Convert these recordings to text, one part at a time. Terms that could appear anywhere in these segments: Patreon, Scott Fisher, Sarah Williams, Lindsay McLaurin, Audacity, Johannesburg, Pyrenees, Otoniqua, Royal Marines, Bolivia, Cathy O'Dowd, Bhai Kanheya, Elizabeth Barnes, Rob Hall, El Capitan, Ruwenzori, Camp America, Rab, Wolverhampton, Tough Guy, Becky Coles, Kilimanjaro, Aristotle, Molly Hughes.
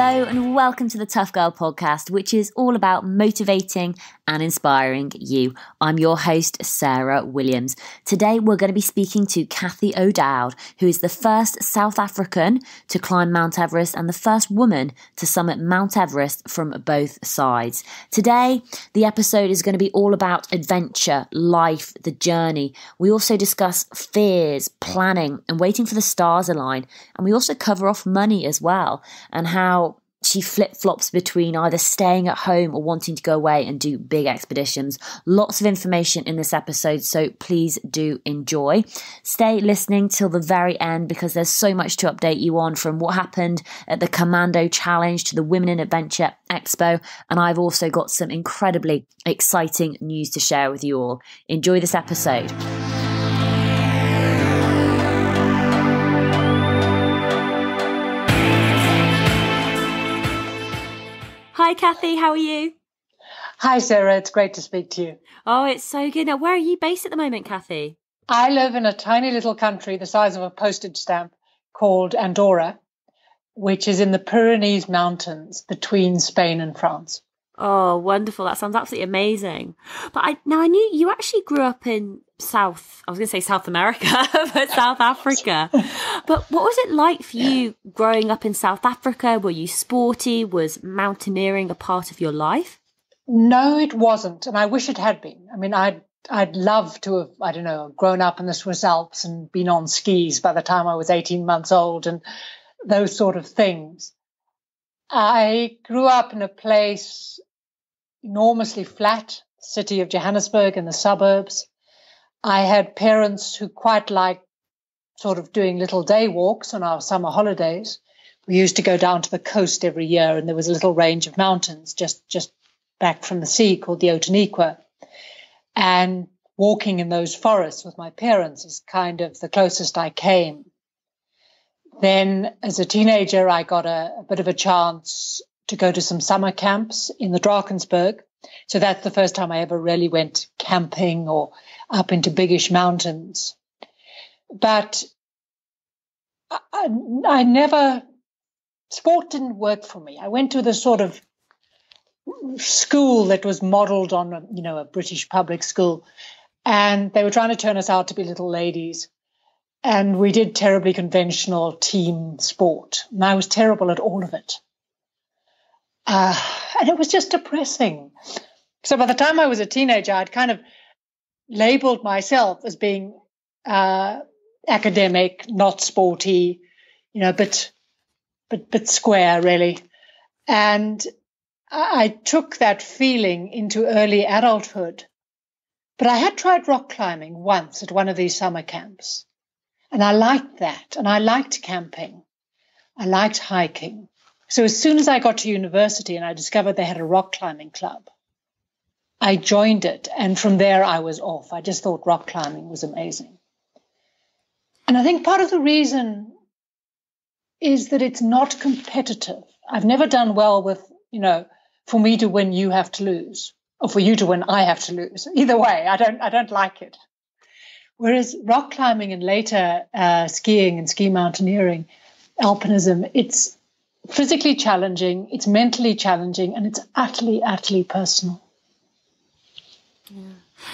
Hello and welcome to the Tough Girl podcast, which is all about motivating and inspiring you. I'm your host, Sarah Williams. Today, we're going to be speaking to Cathy O'Dowd, who is the first South African to climb Mount Everest and the first woman to summit Mount Everest from both sides. Today, the episode is going to be all about adventure, life, the journey. We also discuss fears, planning, and waiting for the stars align. And we also cover off money as well and how she flip-flops between either staying at home or wanting to go away and do big expeditions. Lots of information in this episode, so please do enjoy. Stay listening till the very end because there's so much to update you on, from what happened at the Commando Challenge to the Women in Adventure Expo. And I've also got some incredibly exciting news to share with you all. Enjoy this episode. Hi, Cathy. How are you? Hi, Sarah. It's great to speak to you. Oh, it's so good. Now, where are you based at the moment, Cathy? I live in a tiny little country the size of a postage stamp called Andorra, which is in the Pyrenees Mountains between Spain and France. Oh, wonderful. That sounds absolutely amazing. But I knew you actually grew up in South America, but South Africa. But what was it like for you growing up in South Africa? Were you sporty? Was mountaineering a part of your life? No, it wasn't. And I wish it had been. I mean, I'd love to have, I don't know, grown up in the Swiss Alps and been on skis by the time I was 18 months old and those sort of things. I grew up in a place enormously flat, city of Johannesburg in the suburbs. I had parents who quite liked sort of doing little day walks on our summer holidays. We used to go down to the coast every year, and there was a little range of mountains just back from the sea called the Otoniqua. And walking in those forests with my parents is kind of the closest I came. Then as a teenager, I got a bit of a chance to go to some summer camps in the Drakensberg. So that's the first time I ever really went camping or up into biggish mountains. But sport didn't work for me. I went to the sort of school that was modeled on, a British public school, and they were trying to turn us out to be little ladies. And we did terribly conventional team sport. And I was terrible at all of it. And it was just depressing. So by the time I was a teenager, I'd kind of labeled myself as being academic, not sporty, but square, really. And I took that feeling into early adulthood. But I had tried rock climbing once at one of these summer camps. And I liked that. And I liked camping. I liked hiking. So as soon as I got to university and I discovered they had a rock climbing club, I joined it. And from there, I was off. I just thought rock climbing was amazing. And I think part of the reason is that it's not competitive. I've never done well with, for me to win, you have to lose. Or for you to win, I have to lose. Either way, I don't like it. Whereas rock climbing and later skiing and ski mountaineering, alpinism, it's physically challenging, it's mentally challenging, and it's utterly, utterly personal. Yeah.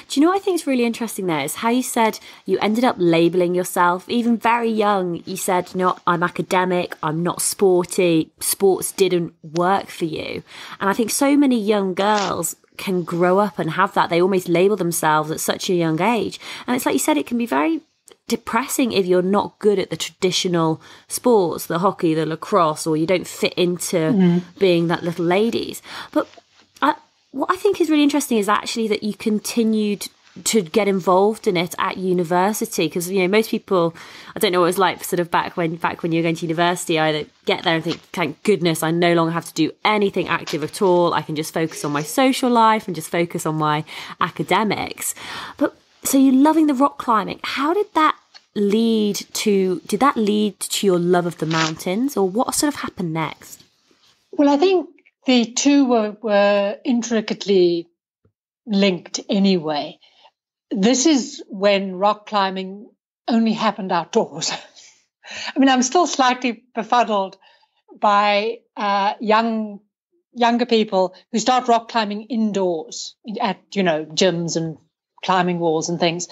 Do you know what I think is really interesting there is how you said you ended up labelling yourself, even very young, you said, I'm academic, I'm not sporty, sports didn't work for you. And I think so many young girls can grow up and have that. They almost label themselves at such a young age. And it's like you said, it can be very depressing if you're not good at the traditional sports, the hockey, the lacrosse, or you don't fit into being that little ladies. But what I think is really interesting is actually that you continued to get involved in it at university, because most people, I don't know what it was like sort of back when you were going to university, either get there and think, thank goodness I no longer have to do anything active at all, I can just focus on my social life and just focus on my academics. But so you're loving the rock climbing. How did that lead to your love of the mountains, or what sort of happened next? Well, I think the two were intricately linked anyway. This is when rock climbing only happened outdoors. I mean, I'm still slightly befuddled by younger people who start rock climbing indoors at, gyms and climbing walls and things,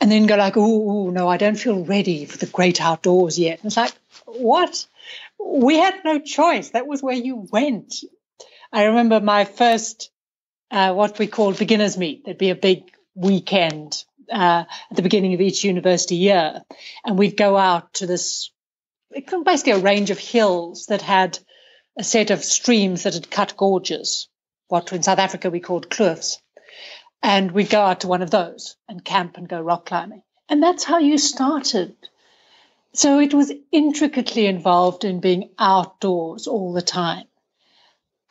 and then go like, oh, no, I don't feel ready for the great outdoors yet. And it's like, what? We had no choice. That was where you went. I remember my first, what we called beginners meet. There'd be a big weekend at the beginning of each university year. And we'd go out to this, basically a range of hills that had a set of streams that had cut gorges, what in South Africa we called kloofs. And we'd go out to one of those and camp and go rock climbing. And that's how you started. So it was intricately involved in being outdoors all the time.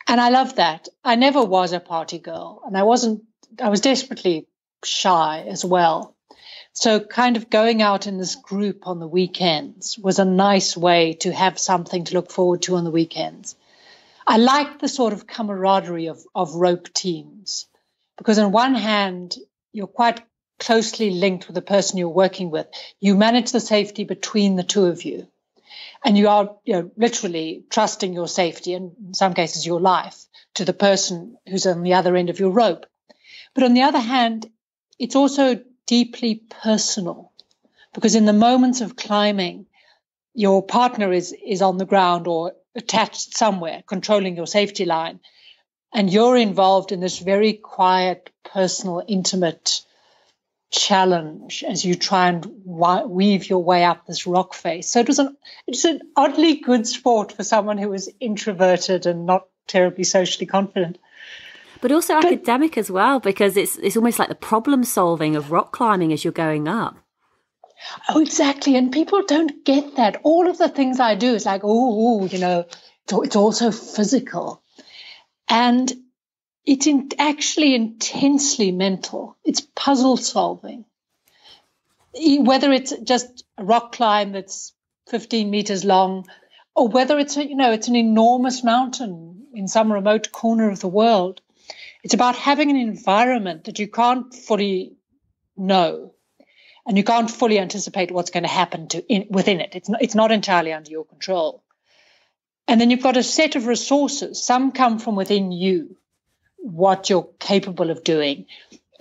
And I love that. I never was a party girl, and I was desperately shy as well. So kind of going out in this group on the weekends was a nice way to have something to look forward to on the weekends. I liked the sort of camaraderie of rope teams, because on one hand, you're quite closely linked with the person you're working with. You manage the safety between the two of you, and you are literally trusting your safety and in some cases your life to the person who's on the other end of your rope. But on the other hand, it's also deeply personal, because in the moments of climbing, your partner is on the ground or attached somewhere, controlling your safety line, and you're involved in this very quiet, personal, intimate challenge as you try and weave your way up this rock face. So it's an oddly good sport for someone who was introverted and not terribly socially confident. But also academic as well, because it's almost like the problem solving of rock climbing as you're going up. Oh, exactly. And people don't get that. All of the things I do is like, it's also physical. And it's actually intensely mental. It's puzzle solving. Whether it's just a rock climb that's 15 meters long, or whether it's an enormous mountain in some remote corner of the world, it's about having an environment that you can't fully know, and you can't fully anticipate what's going to happen within it. It's not entirely under your control. And then you've got a set of resources. Some come from within you, what you're capable of doing.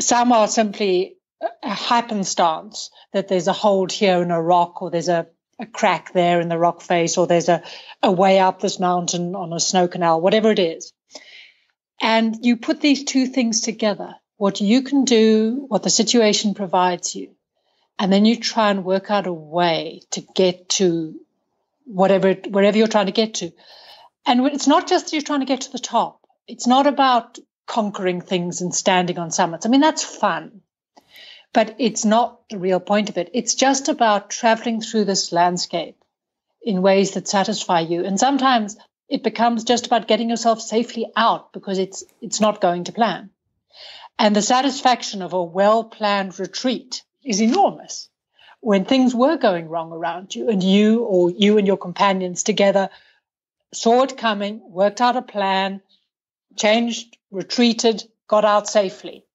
Some are simply a happenstance, that there's a hold here in a rock, or there's a crack there in the rock face, or there's a way up this mountain on a snow canal, whatever it is. And you put these two things together, what you can do, what the situation provides you, and then you try and work out a way to get to wherever you're trying to get to. And it's not just you're trying to get to the top. It's not about conquering things and standing on summits. I mean, that's fun, but it's not the real point of it. It's just about traveling through this landscape in ways that satisfy you. And sometimes it becomes just about getting yourself safely out, because it's not going to plan. And the satisfaction of a well-planned retreat is enormous when things were going wrong around you, and you and your companions together saw it coming, worked out a plan, changed, retreated, got out safely.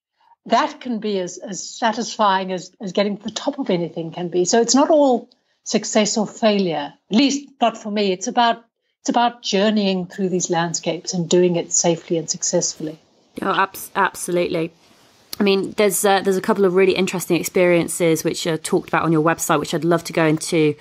That can be as satisfying as getting to the top of anything can be. So it's not all success or failure, at least not for me. It's about journeying through these landscapes and doing it safely and successfully. Oh, absolutely. I mean, there's a couple of really interesting experiences which are talked about on your website, which I'd love to go into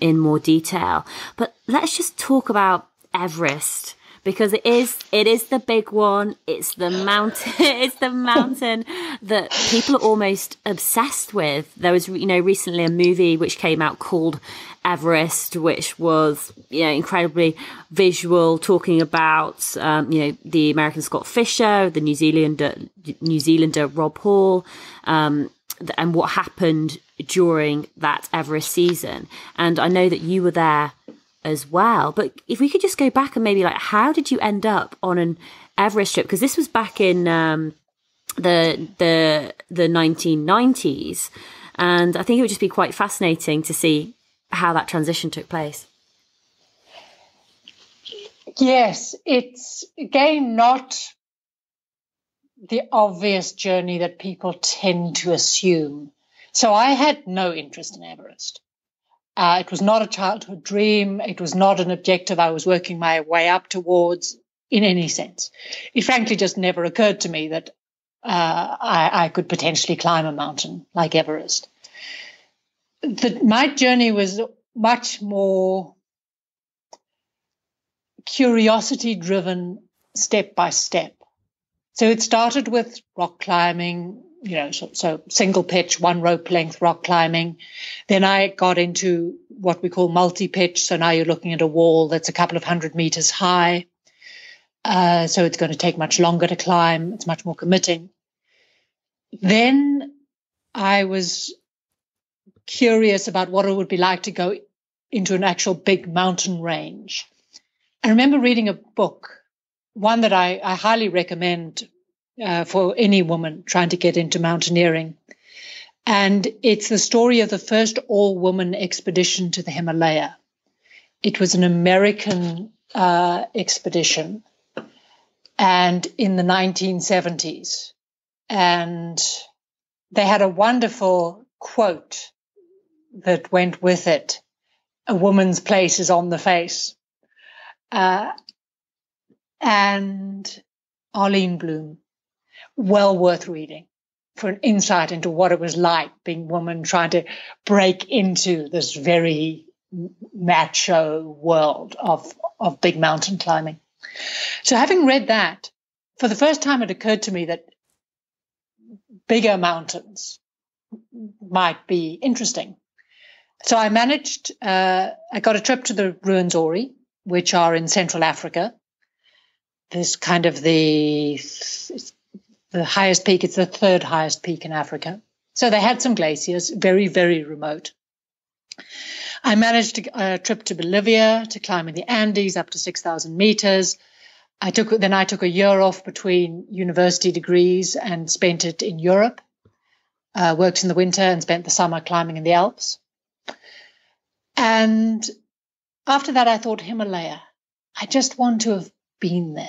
in more detail. But let's just talk about Everest, because it is the big one. It's the mountain. It's the mountain that people are almost obsessed with. There was, recently a movie which came out called Everest, which was incredibly visual, talking about the American Scott Fisher, the New Zealander Rob Hall, and what happened during that Everest season. And I know that you were there as well, but if we could just go back and maybe how did you end up on an Everest trip? Because this was back in the 1990s, and I think it would just be quite fascinating to see how that transition took place. Yes, it's again not the obvious journey that people tend to assume. So I had no interest in Everest. It was not a childhood dream. It was not an objective I was working my way up towards in any sense. It frankly just never occurred to me that I could potentially climb a mountain like Everest. My journey was much more curiosity-driven, step by step. So it started with rock climbing, you know, so single pitch, one rope length rock climbing. Then I got into what we call multi-pitch. So now you're looking at a wall that's a couple of 100 meters high. So it's going to take much longer to climb. It's much more committing. Then I was curious about what it would be like to go into an actual big mountain range. I remember reading a book, one that I highly recommend for any woman trying to get into mountaineering. And it's the story of the first all-woman expedition to the Himalaya. It was an American expedition, and in the 1970s. And they had a wonderful quote that went with it: "A woman's place is on the face." And Arlene Blum, well worth reading for an insight into what it was like being a woman trying to break into this very macho world of big mountain climbing. So having read that, for the first time it occurred to me that bigger mountains might be interesting. So I managed, I got a trip to the Ruwenzori, which are in Central Africa. This kind of the highest peak. It's the third highest peak in Africa. So they had some glaciers, very, very remote. I managed a trip to Bolivia to climb in the Andes up to 6,000 meters. Then I took a year off between university degrees and spent it in Europe. Worked in the winter and spent the summer climbing in the Alps. And after that, I thought, Himalaya, I just want to have been there.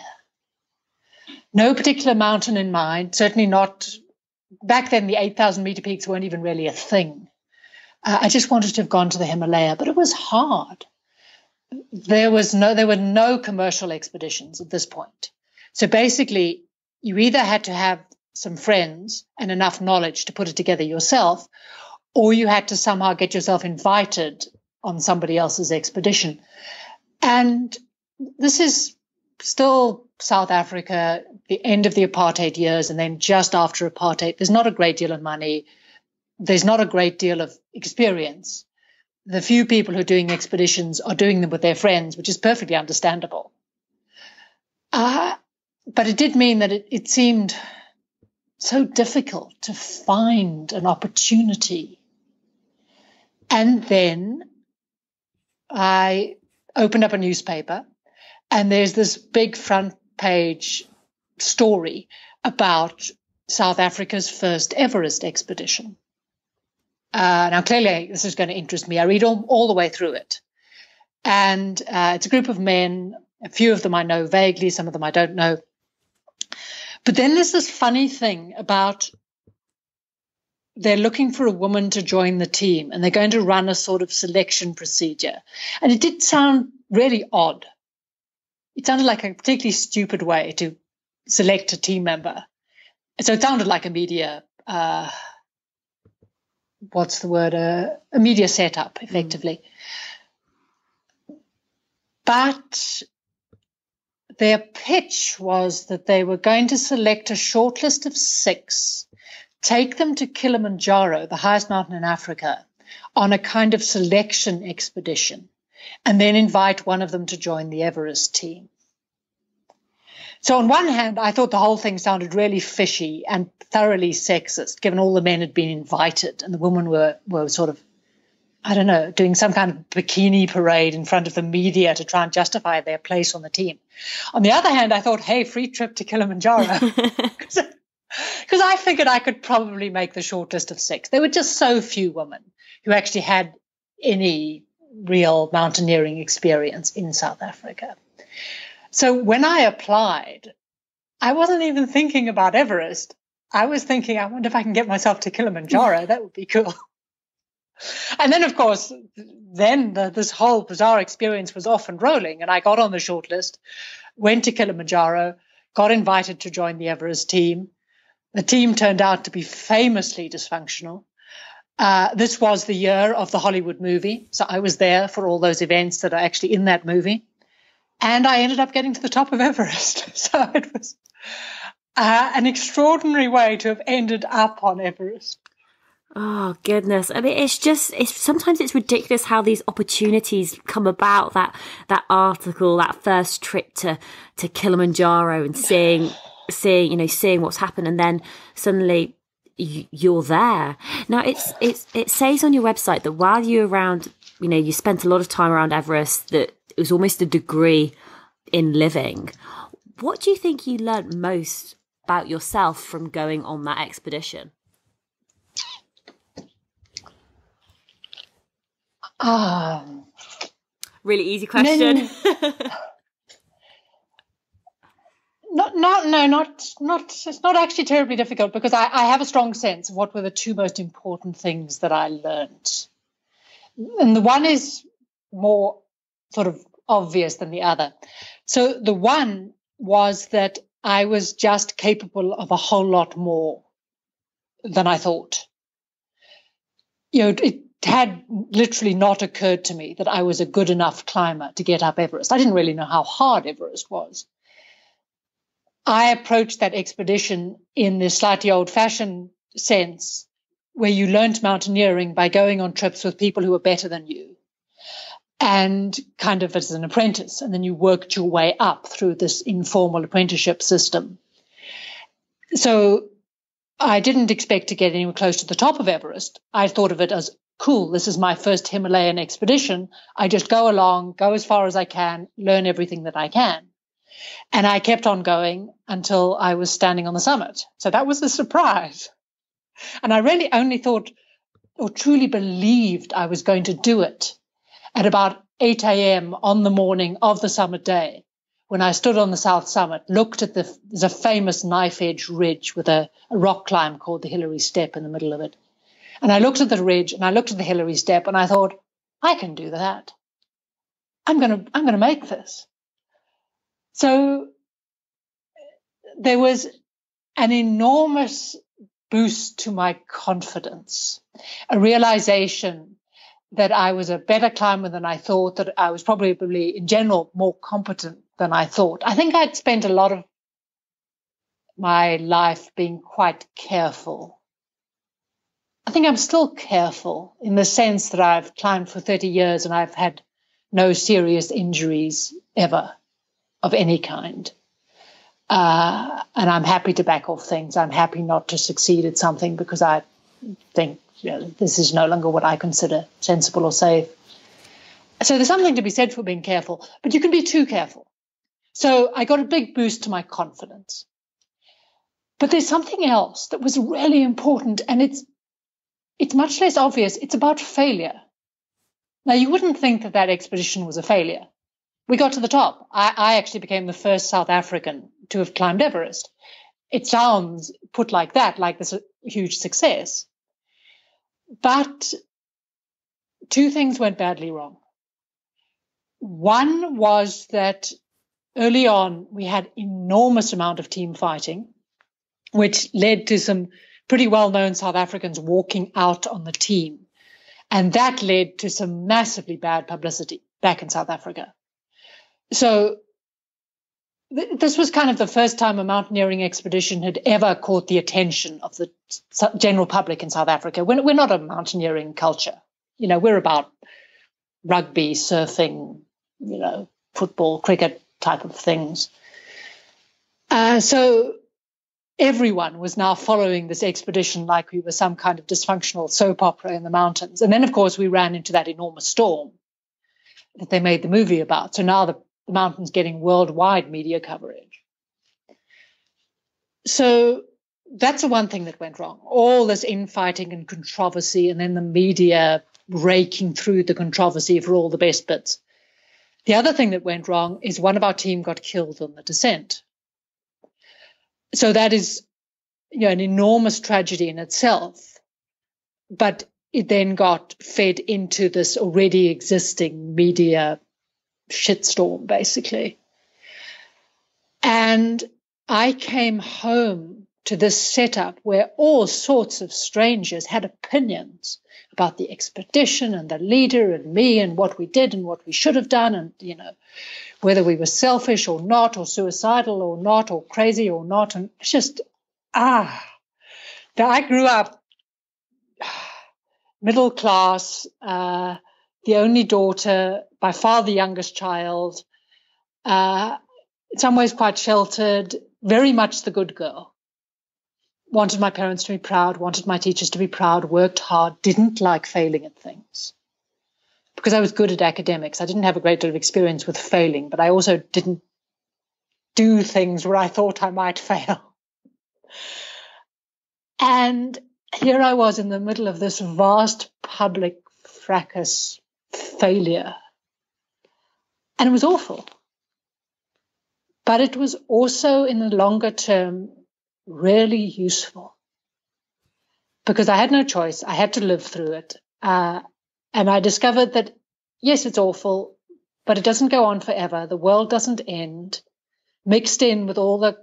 No particular mountain in mind, certainly not. Back then, the 8,000 meter peaks weren't even really a thing. I just wanted to have gone to the Himalaya, but it was hard. There were no commercial expeditions at this point. So basically, you either had to have some friends and enough knowledge to put it together yourself, or you had to somehow get yourself invited on somebody else's expedition. And this is still South Africa, the end of the apartheid years, and then just after apartheid. There's not a great deal of money. There's not a great deal of experience. The few people who are doing expeditions are doing them with their friends, which is perfectly understandable. But it did mean that it seemed so difficult to find an opportunity. And then I opened up a newspaper, and there's this big front page story about South Africa's first Everest expedition. Now, clearly, this is going to interest me. I read all the way through it. And it's a group of men. A few of them I know vaguely. Some of them I don't know. But then there's this funny thing about they're looking for a woman to join the team, and they're going to run a sort of selection procedure. And it did sound really odd. It sounded like a particularly stupid way to select a team member. So it sounded like a media, a media setup, effectively. But their pitch was that they were going to select a shortlist of 6, take them to Kilimanjaro, the highest mountain in Africa, on a kind of selection expedition, and then invite one of them to join the Everest team. So on one hand, I thought the whole thing sounded really fishy and thoroughly sexist, given all the men had been invited and the women were sort of, I don't know, doing some kind of bikini parade in front of the media to try and justify their place on the team. On the other hand, I thought, hey, free trip to Kilimanjaro. Because I figured I could probably make the shortlist of 6. There were just so few women who actually had any real mountaineering experience in South Africa. So when I applied, I wasn't even thinking about Everest. I was thinking, I wonder if I can get myself to Kilimanjaro. That would be cool. And then, of course, this whole bizarre experience was off and rolling. And I got on the short list, went to Kilimanjaro, got invited to join the Everest team. The team turned out to be famously dysfunctional. This was the year of the Hollywood movie. So I was there for all those events that are actually in that movie. And I ended up getting to the top of Everest. So it was an extraordinary way to have ended up on Everest. Oh, goodness. I mean, sometimes it's ridiculous how these opportunities come about, that article, that first trip to Kilimanjaro and seeing what's happened. And then suddenly you're there. Now, it says on your website that while you're around, you spent a lot of time around Everest, that it was almost a degree in living. What do you think you learnt most about yourself from going on that expedition? Really easy question. It's not actually terribly difficult, because I have a strong sense of what were the two most important things that I learnt. And the one is more sort of obvious than the other. So the one was that I was just capable of a whole lot more than I thought. It had literally not occurred to me that I was a good enough climber to get up Everest. I didn't really know how hard Everest was. I approached that expedition in this slightly old-fashioned sense, where you learnt mountaineering by going on trips with people who were better than you, and kind of as an apprentice, and then you worked your way up through this informal apprenticeship system. So I didn't expect to get anywhere close to the top of Everest. I thought of it as, cool, this is my first Himalayan expedition. I just go along, go as far as I can, learn everything that I can. And I kept on going until I was standing on the summit. So that was the surprise. And I really only thought, or truly believed, I was going to do it at about 8 a.m. on the morning of the summit day, when I stood on the south summit, looked at there's a famous knife-edge ridge with a rock climb called the Hillary Step in the middle of it. And I looked at the ridge and I looked at the Hillary Step and I thought, I can do that. I'm going to make this. So there was an enormous boost to my confidence, a realization that I was a better climber than I thought, that I was probably in general more competent than I thought. I think I'd spent a lot of my life being quite careful. I think I'm still careful in the sense that I've climbed for 30 years and I've had no serious injuries ever of any kind. And I'm happy to back off things. I'm happy not to succeed at something because I think, this is no longer what I consider sensible or safe. So there's something to be said for being careful, but you can be too careful. So I got a big boost to my confidence. But there's something else that was really important, and it's much less obvious. It's about failure. Now, you wouldn't think that that expedition was a failure. We got to the top. I actually became the first South African to have climbed Everest. It sounds, put like that, like this huge success. But two things went badly wrong. One was that early on we had enormous amount of team fighting, which led to some pretty well-known South Africans walking out on the team. And that led to some massively bad publicity back in South Africa. So this was kind of the first time a mountaineering expedition had ever caught the attention of the general public in South Africa. We're not a mountaineering culture. We're about rugby, surfing, football, cricket type of things. So everyone was now following this expedition like we were some kind of dysfunctional soap opera in the mountains. And then, of course, we ran into that enormous storm that they made the movie about. So now the mountain's getting worldwide media coverage. So that's the one thing that went wrong. All this infighting and controversy, and then the media raking through the controversy for all the best bits. The other thing that went wrong is one of our team got killed on the descent. So that is, an enormous tragedy in itself. But it then got fed into this already existing media shitstorm, basically. And I came home to this setup where all sorts of strangers had opinions about the expedition and the leader and me and what we did and what we should have done and, you know, whether we were selfish or not or suicidal or not or crazy or not. And it's just, Now, I grew up middle class, the only daughter, by far the youngest child, in some ways quite sheltered, very much the good girl. Wanted my parents to be proud, wanted my teachers to be proud, worked hard, didn't like failing at things. Because I was good at academics, I didn't have a great deal of experience with failing, but I also didn't do things where I thought I might fail. And here I was in the middle of this vast public fracas failure. And it was awful. But it was also, in the longer term, really useful. Because I had no choice. I had to live through it. And I discovered that, yes, it's awful, but it doesn't go on forever. The world doesn't end. Mixed in with all the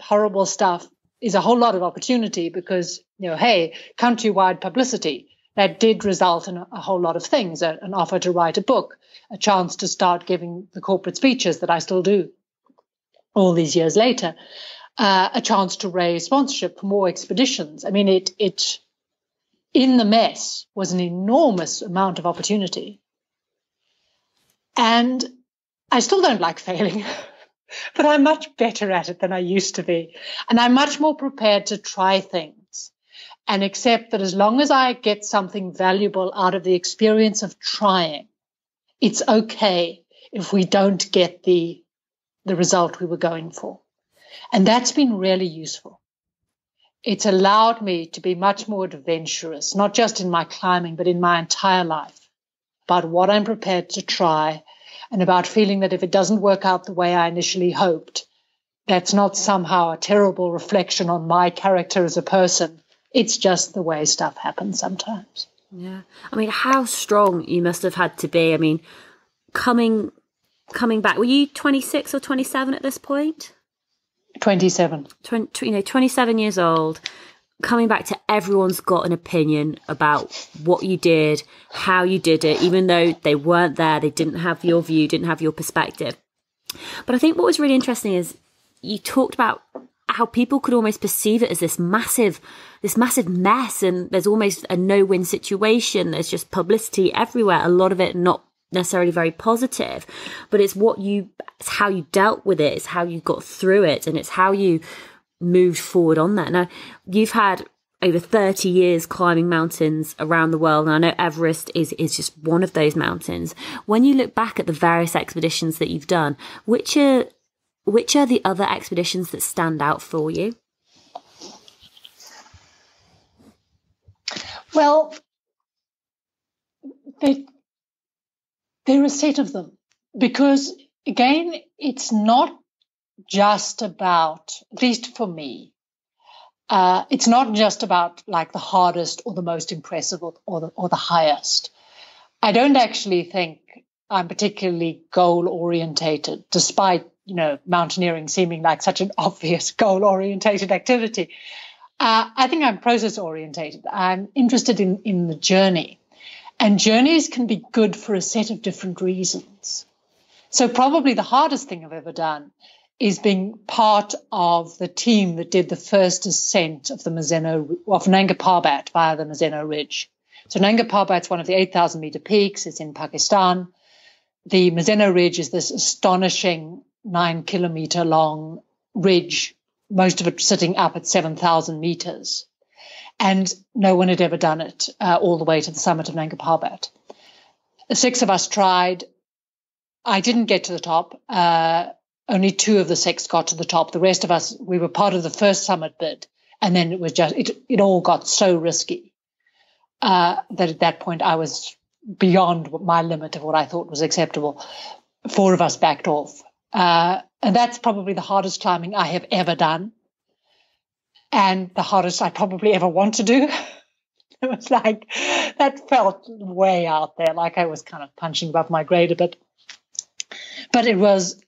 horrible stuff is a whole lot of opportunity because, you know, hey, countrywide publicity, that did result in a whole lot of things, an offer to write a book, a chance to start giving the corporate speeches that I still do all these years later, a chance to raise sponsorship for more expeditions. I mean, it in the mess was an enormous amount of opportunity. And I still don't like failing, but I'm much better at it than I used to be. And I'm much more prepared to try things and accept that as long as I get something valuable out of the experience of trying, it's okay if we don't get the result we were going for. And that's been really useful. It's allowed me to be much more adventurous, not just in my climbing, but in my entire life, about what I'm prepared to try and about feeling that if it doesn't work out the way I initially hoped, that's not somehow a terrible reflection on my character as a person. It's just the way stuff happens sometimes. Yeah. I mean, how strong you must have had to be. I mean, coming back, were you 26 or 27 at this point? 27. 27 years old, coming back to everyone's got an opinion about what you did, how you did it, even though they weren't there, they didn't have your view, didn't have your perspective. But I think what was really interesting is you talked about how people could almost perceive it as this massive mess, and there's almost a no-win situation. There's just publicity everywhere, a lot of it not necessarily very positive, but it's how you dealt with it, it's how you got through it, and it's how you moved forward on that. Now, you've had over 30 years climbing mountains around the world, and I know Everest is just one of those mountains. When you look back at the various expeditions that you've done, which are the other expeditions that stand out for you? Well, there are a set of them, because, again, it's not just about, at least for me, it's not just about like the hardest or the most impressive or the highest. I don't actually think I'm particularly goal orientated, despite, you know, mountaineering seeming like such an obvious goal orientated activity. I think I'm process orientated. I'm interested in the journey. And journeys can be good for a set of different reasons. So probably the hardest thing I've ever done is being part of the team that did the first ascent of the Nanga Parbat via the Mazeno Ridge. So Nanga Parbat's one of the 8,000-meter peaks. It's in Pakistan. The Mazeno Ridge is this astonishing 9-kilometer-long ridge, most of it sitting up at 7,000 meters. And no one had ever done it all the way to the summit of Nanga Parbat. 6 of us tried. I didn't get to the top. Only 2 of the 6 got to the top. The rest of us, we were part of the first summit bid. And then it was just, it all got so risky that at that point I was beyond my limit of what I thought was acceptable. 4 of us backed off. And that's probably the hardest climbing I have ever done. And the hardest I probably ever want to do. It was like that felt way out there, like I was kind of punching above my grade a bit. But it was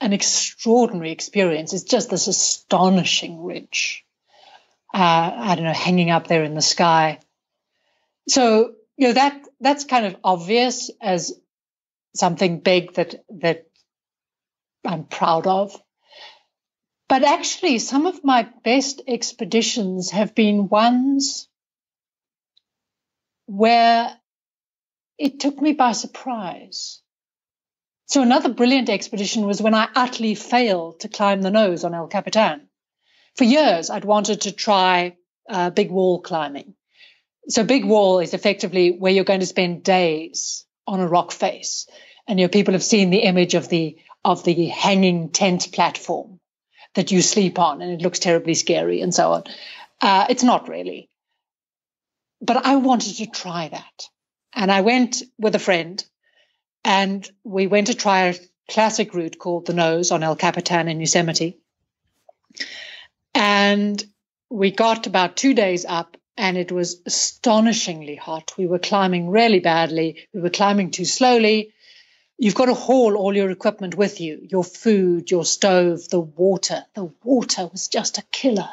an extraordinary experience. It's just this astonishing ridge, I don't know, hanging up there in the sky. So, you know, that's kind of obvious as something big that I'm proud of. But actually, some of my best expeditions have been ones where it took me by surprise. So another brilliant expedition was when I utterly failed to climb the nose on El Capitan. For years, I'd wanted to try big wall climbing. So big wall is effectively where you're going to spend days on a rock face. And, you know, people have seen the image of the hanging tent platform that you sleep on, and it looks terribly scary and so on. It's not really. But I wanted to try that. And I went with a friend, and we went to try a classic route called the Nose on El Capitan in Yosemite. And we got about 2 days up, and it was astonishingly hot. We were climbing really badly. We were climbing too slowly. You've got to haul all your equipment with you, your food, your stove, the water. The water was just a killer.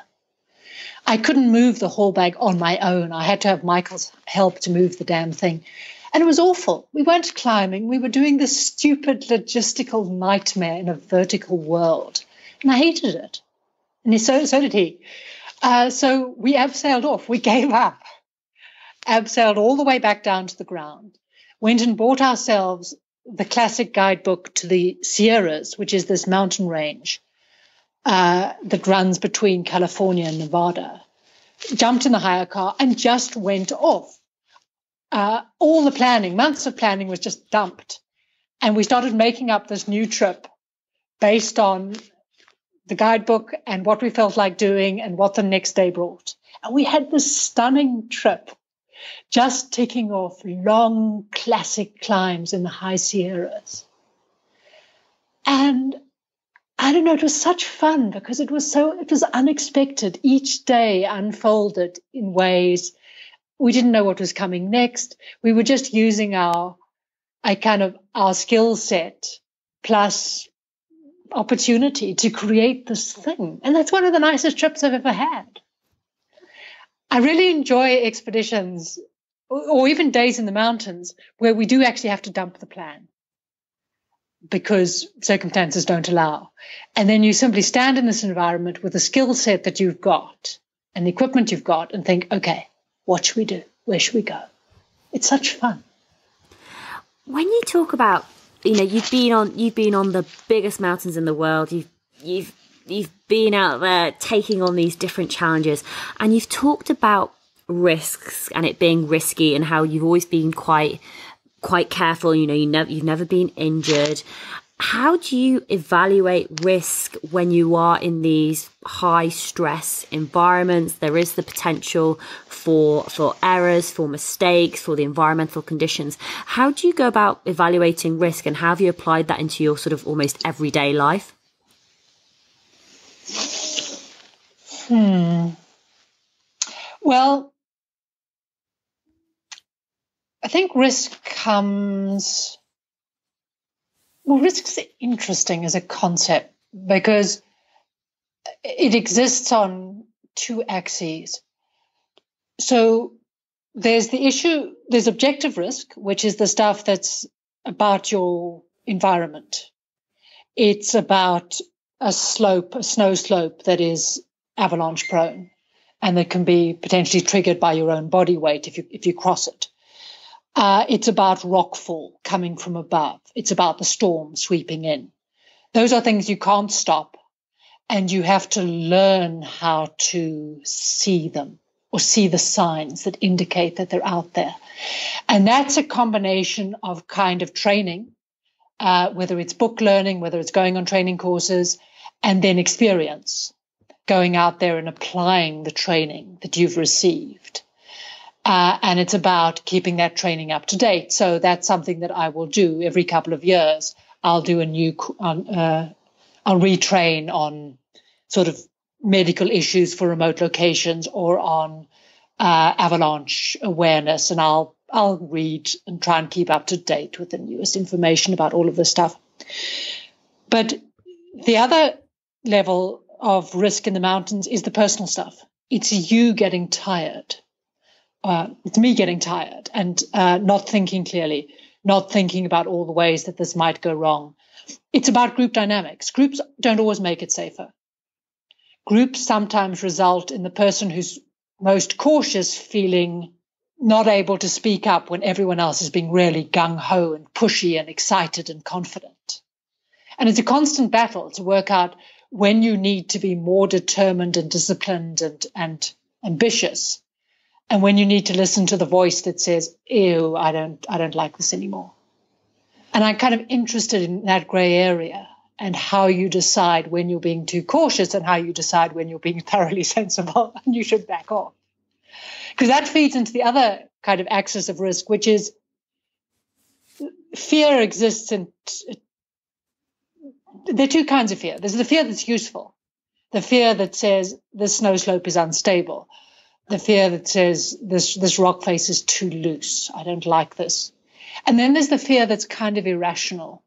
I couldn't move the haul bag on my own. I had to have Michael's help to move the damn thing. And it was awful. We weren't climbing. We were doing this stupid logistical nightmare in a vertical world. And I hated it. And so did he. So we abseiled off. We gave up. Abseiled all the way back down to the ground. Went and bought ourselves the classic guidebook to the Sierras, which is this mountain range that runs between California and Nevada, jumped in the hire car and just went off. All the planning, months of planning, was just dumped. And we started making up this new trip based on the guidebook and what we felt like doing and what the next day brought. And we had this stunning trip, just ticking off long classic climbs in the high Sierras. And I don't know, it was such fun because it was unexpected. Each day unfolded in ways we didn't know what was coming next. We were just using our skill set plus opportunity to create this thing. And that's one of the nicest trips I've ever had. I really enjoy expeditions or even days in the mountains where we do actually have to dump the plan because circumstances don't allow. And then you simply stand in this environment with the skill set that you've got and the equipment you've got and think, okay, what should we do? Where should we go? It's such fun. When you talk about, you know, you've been on the biggest mountains in the world, you've been out there taking on these different challenges, and you've talked about risks and it being risky and how you've always been quite careful, you know, you've never been injured. How do you evaluate risk when you are in these high stress environments? There is the potential for errors, for mistakes, for the environmental conditions. How do you go about evaluating risk, and how have you applied that into your sort of almost everyday life? Well, I think risk's interesting as a concept because it exists on two axes. So there's objective risk, which is the stuff that's about your environment. It's about a snow slope that is avalanche prone and that can be potentially triggered by your own body weight if you cross it. It's about rockfall coming from above. It's about the storm sweeping in. Those are things you can't stop, and you have to learn how to see them or see the signs that indicate that they're out there. And that's a combination of kind of training, whether it's book learning, whether it's going on training courses, and then experience, going out there and applying the training that you've received. And it's about keeping that training up to date. So that's something that I will do every couple of years. I'll do I'll retrain on sort of medical issues for remote locations or on avalanche awareness, and I'll read and try and keep up to date with the newest information about all of this stuff. But the other level of risk in the mountains is the personal stuff. It's you getting tired. It's me getting tired and not thinking clearly, not thinking about all the ways that this might go wrong. It's about group dynamics. Groups don't always make it safer. Groups sometimes result in the person who's most cautious feeling not able to speak up when everyone else is being really gung-ho and pushy and excited and confident. And it's a constant battle to work out when you need to be more determined and disciplined and ambitious, and when you need to listen to the voice that says, ew, I don't like this anymore. And I'm kind of interested in that gray area and how you decide when you're being too cautious and how you decide when you're being thoroughly sensible and you should back off. Because that feeds into the other kind of axis of risk, which is fear exists in there are two kinds of fear. There's the fear that's useful, the fear that says the snow slope is unstable, the fear that says this rock face is too loose. I don't like this. And then there's the fear that's kind of irrational,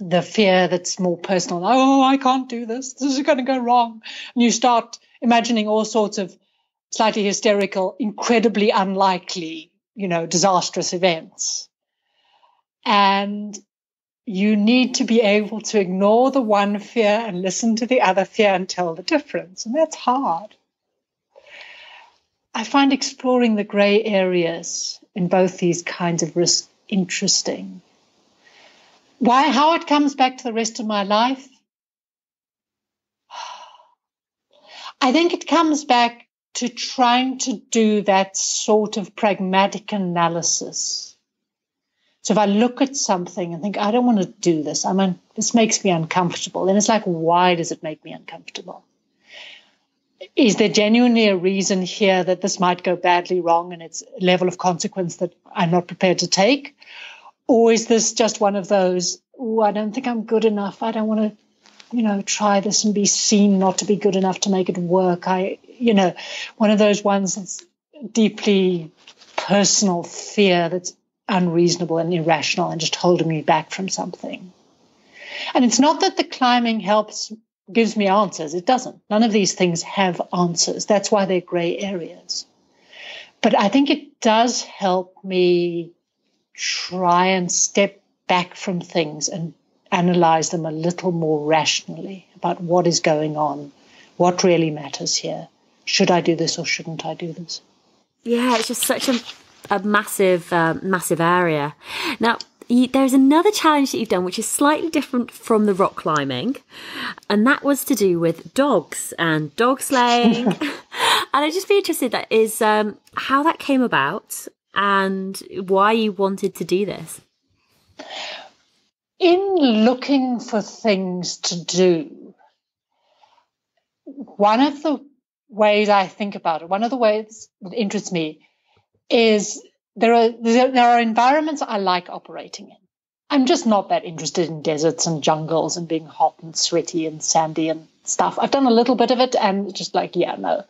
the fear that's more personal. Oh, I can't do this. This is going to go wrong. And you start imagining all sorts of slightly hysterical, incredibly unlikely, disastrous events. And you need to be able to ignore the one fear and listen to the other fear and tell the difference. And that's hard. I find exploring the gray areas in both these kinds of risks interesting. How it comes back to the rest of my life? I think it comes back to trying to do that sort of pragmatic analysis. So if I look at something and think, I don't want to do this, this makes me uncomfortable. Then it's like, why does it make me uncomfortable? Is there genuinely a reason here that this might go badly wrong and it's a level of consequence that I'm not prepared to take? Or is this just one of those, I don't think I'm good enough. I don't want to, try this and be seen not to be good enough to make it work. One of those ones that's deeply personal fear that's unreasonable and irrational and just holding me back from something. And it's not that the climbing gives me answers. It doesn't. None of these things have answers. That's why they're gray areas. But I think it does help me try and step back from things and analyze them a little more rationally about what is going on, what really matters here. Should I do this or shouldn't I do this? Yeah, it's just such a massive, massive area. Now, there's another challenge that you've done which is slightly different from the rock climbing, and that was to do with dogs and dog slaying. And I'd just be interested, that is how that came about and why you wanted to do this. In looking for things to do, one of the ways I think about it, one of the ways that interests me is there are environments I like operating in. I'm just not that interested in deserts and jungles and being hot and sweaty and sandy and stuff. I've done a little bit of it and just like, yeah, no.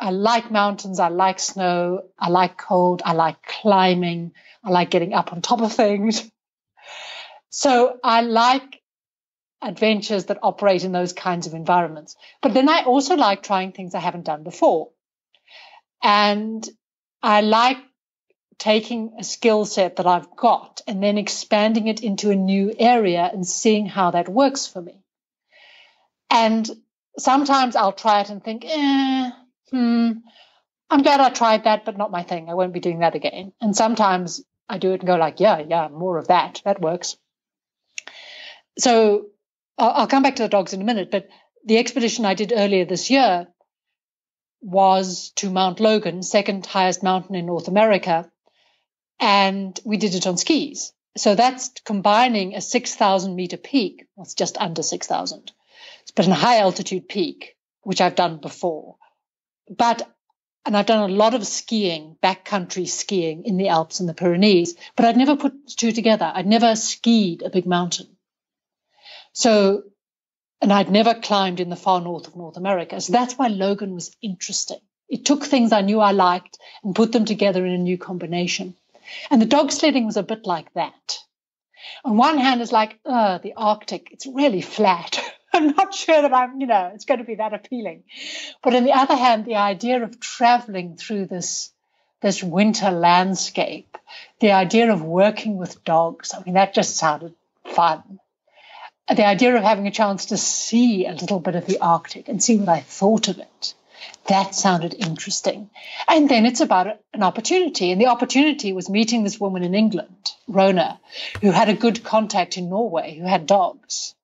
I like mountains. I like snow. I like cold. I like climbing. I like getting up on top of things. So I like adventures that operate in those kinds of environments. But then I also like trying things I haven't done before. And I like taking a skill set that I've got and then expanding it into a new area and seeing how that works for me. And sometimes I'll try it and think, I'm glad I tried that, but not my thing. I won't be doing that again. And sometimes I do it and go like, yeah, more of that. That works. So I'll come back to the dogs in a minute, but the expedition I did earlier this year was to Mount Logan, second highest mountain in North America. And we did it on skis. So that's combining a 6,000 meter peak. Well, it's just under 6,000, but a high altitude peak, which I've done before. And I've done a lot of skiing, backcountry skiing in the Alps and the Pyrenees, but I'd never put the two together. I'd never skied a big mountain. And I'd never climbed in the far north of North America. So that's why Logan was interesting. It took things I knew I liked and put them together in a new combination. And the dog sledding was a bit like that. On one hand, it's like, oh, the Arctic, it's really flat. I'm not sure that it's going to be that appealing. But on the other hand, the idea of traveling through this winter landscape, the idea of working with dogs, I mean, that just sounded fun. The idea of having a chance to see a little bit of the Arctic and see what I thought of it, that sounded interesting. And then it's about an opportunity. And the opportunity was meeting this woman in England, Rona, who had a good contact in Norway, who had dogs.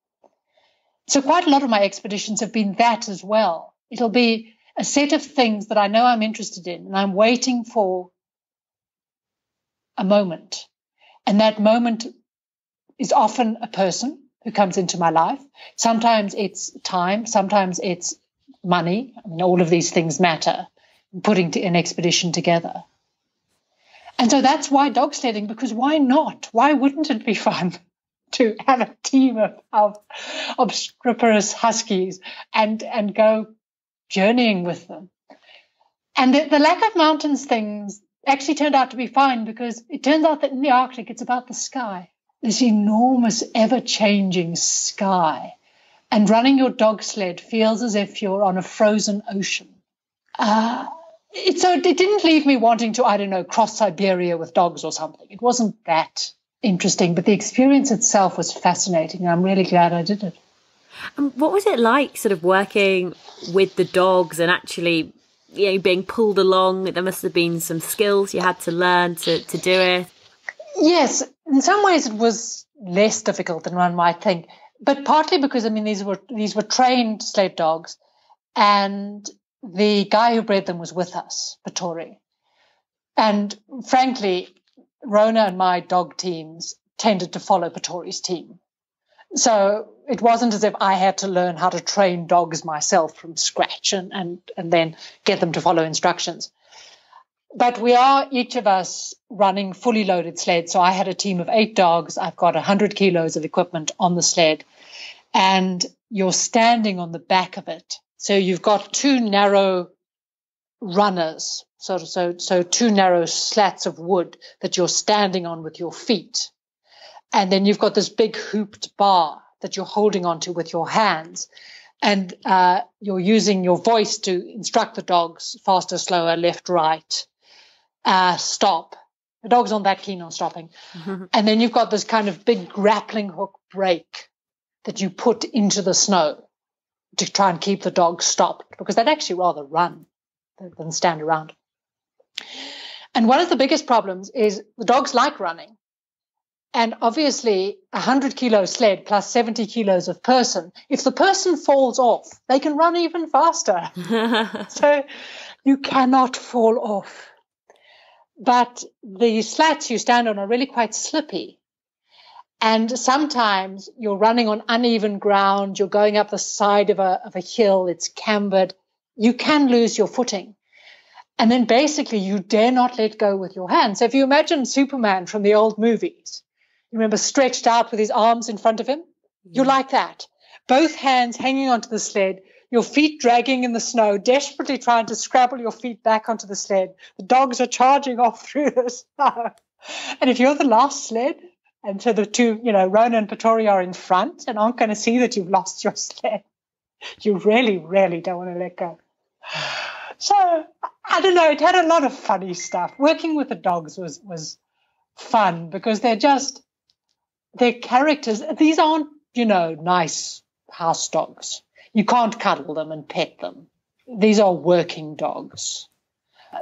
So quite a lot of my expeditions have been that as well. It'll be a set of things that I know I'm interested in, and I'm waiting for a moment. And that moment is often a person who comes into my life. Sometimes it's time, sometimes it's money. I mean, all of these things matter, putting an expedition together. And so that's why dog sledding, because why not? Why wouldn't it be fun to have a team of obstreperous huskies and go journeying with them? And the lack of mountains things actually turned out to be fine, because it turns out that in the Arctic, it's about the sky, this enormous, ever-changing sky. And running your dog sled feels as if you're on a frozen ocean. So it didn't leave me wanting to, cross Siberia with dogs or something. It wasn't that interesting, but the experience itself was fascinating, and I'm really glad I did it. And what was it like sort of working with the dogs and actually, being pulled along? There must have been some skills you had to learn to do it. Yes, in some ways it was less difficult than one might think, but partly because, these were trained sled dogs, and the guy who bred them was with us, Vittori. And frankly, Rona and my dog teams tended to follow Vittori's team. So it wasn't as if I had to learn how to train dogs myself from scratch and then get them to follow instructions. But we are, each of us, running fully loaded sleds. So I had a team of 8 dogs. I've got 100 kilos of equipment on the sled. And you're standing on the back of it. So you've got 2 narrow runners, so 2 narrow slats of wood that you're standing on with your feet. And then you've got this big hooped bar that you're holding onto with your hands. And you're using your voice to instruct the dogs, faster, slower, left, right, stop. The dog's aren't that keen on stopping. Mm-hmm. And then you've got this kind of big grappling hook brake that you put into the snow to try and keep the dog stopped, because they'd actually rather run than stand around. And one of the biggest problems is the dogs like running. And obviously, 100-kilo sled plus 70 kilos of person, if the person falls off, they can run even faster. So you cannot fall off. But the slats you stand on are really quite slippy. And sometimes you're running on uneven ground, you're going up the side of a hill, it's cambered. You can lose your footing. And then basically you dare not let go with your hands. So if you imagine Superman from the old movies, you remember, stretched out with his arms in front of him? You're like that. Both hands hanging onto the sled, your feet dragging in the snow, desperately trying to scrabble your feet back onto the sled. The dogs are charging off through the snow. And if you're the last sled, and so the two, Rona and Vittori are in front and aren't going to see that you've lost your sled, you really, really don't want to let go. So, it had a lot of funny stuff. Working with the dogs was fun, because they're just... Their characters, these aren't, nice house dogs. You can't cuddle them and pet them. These are working dogs.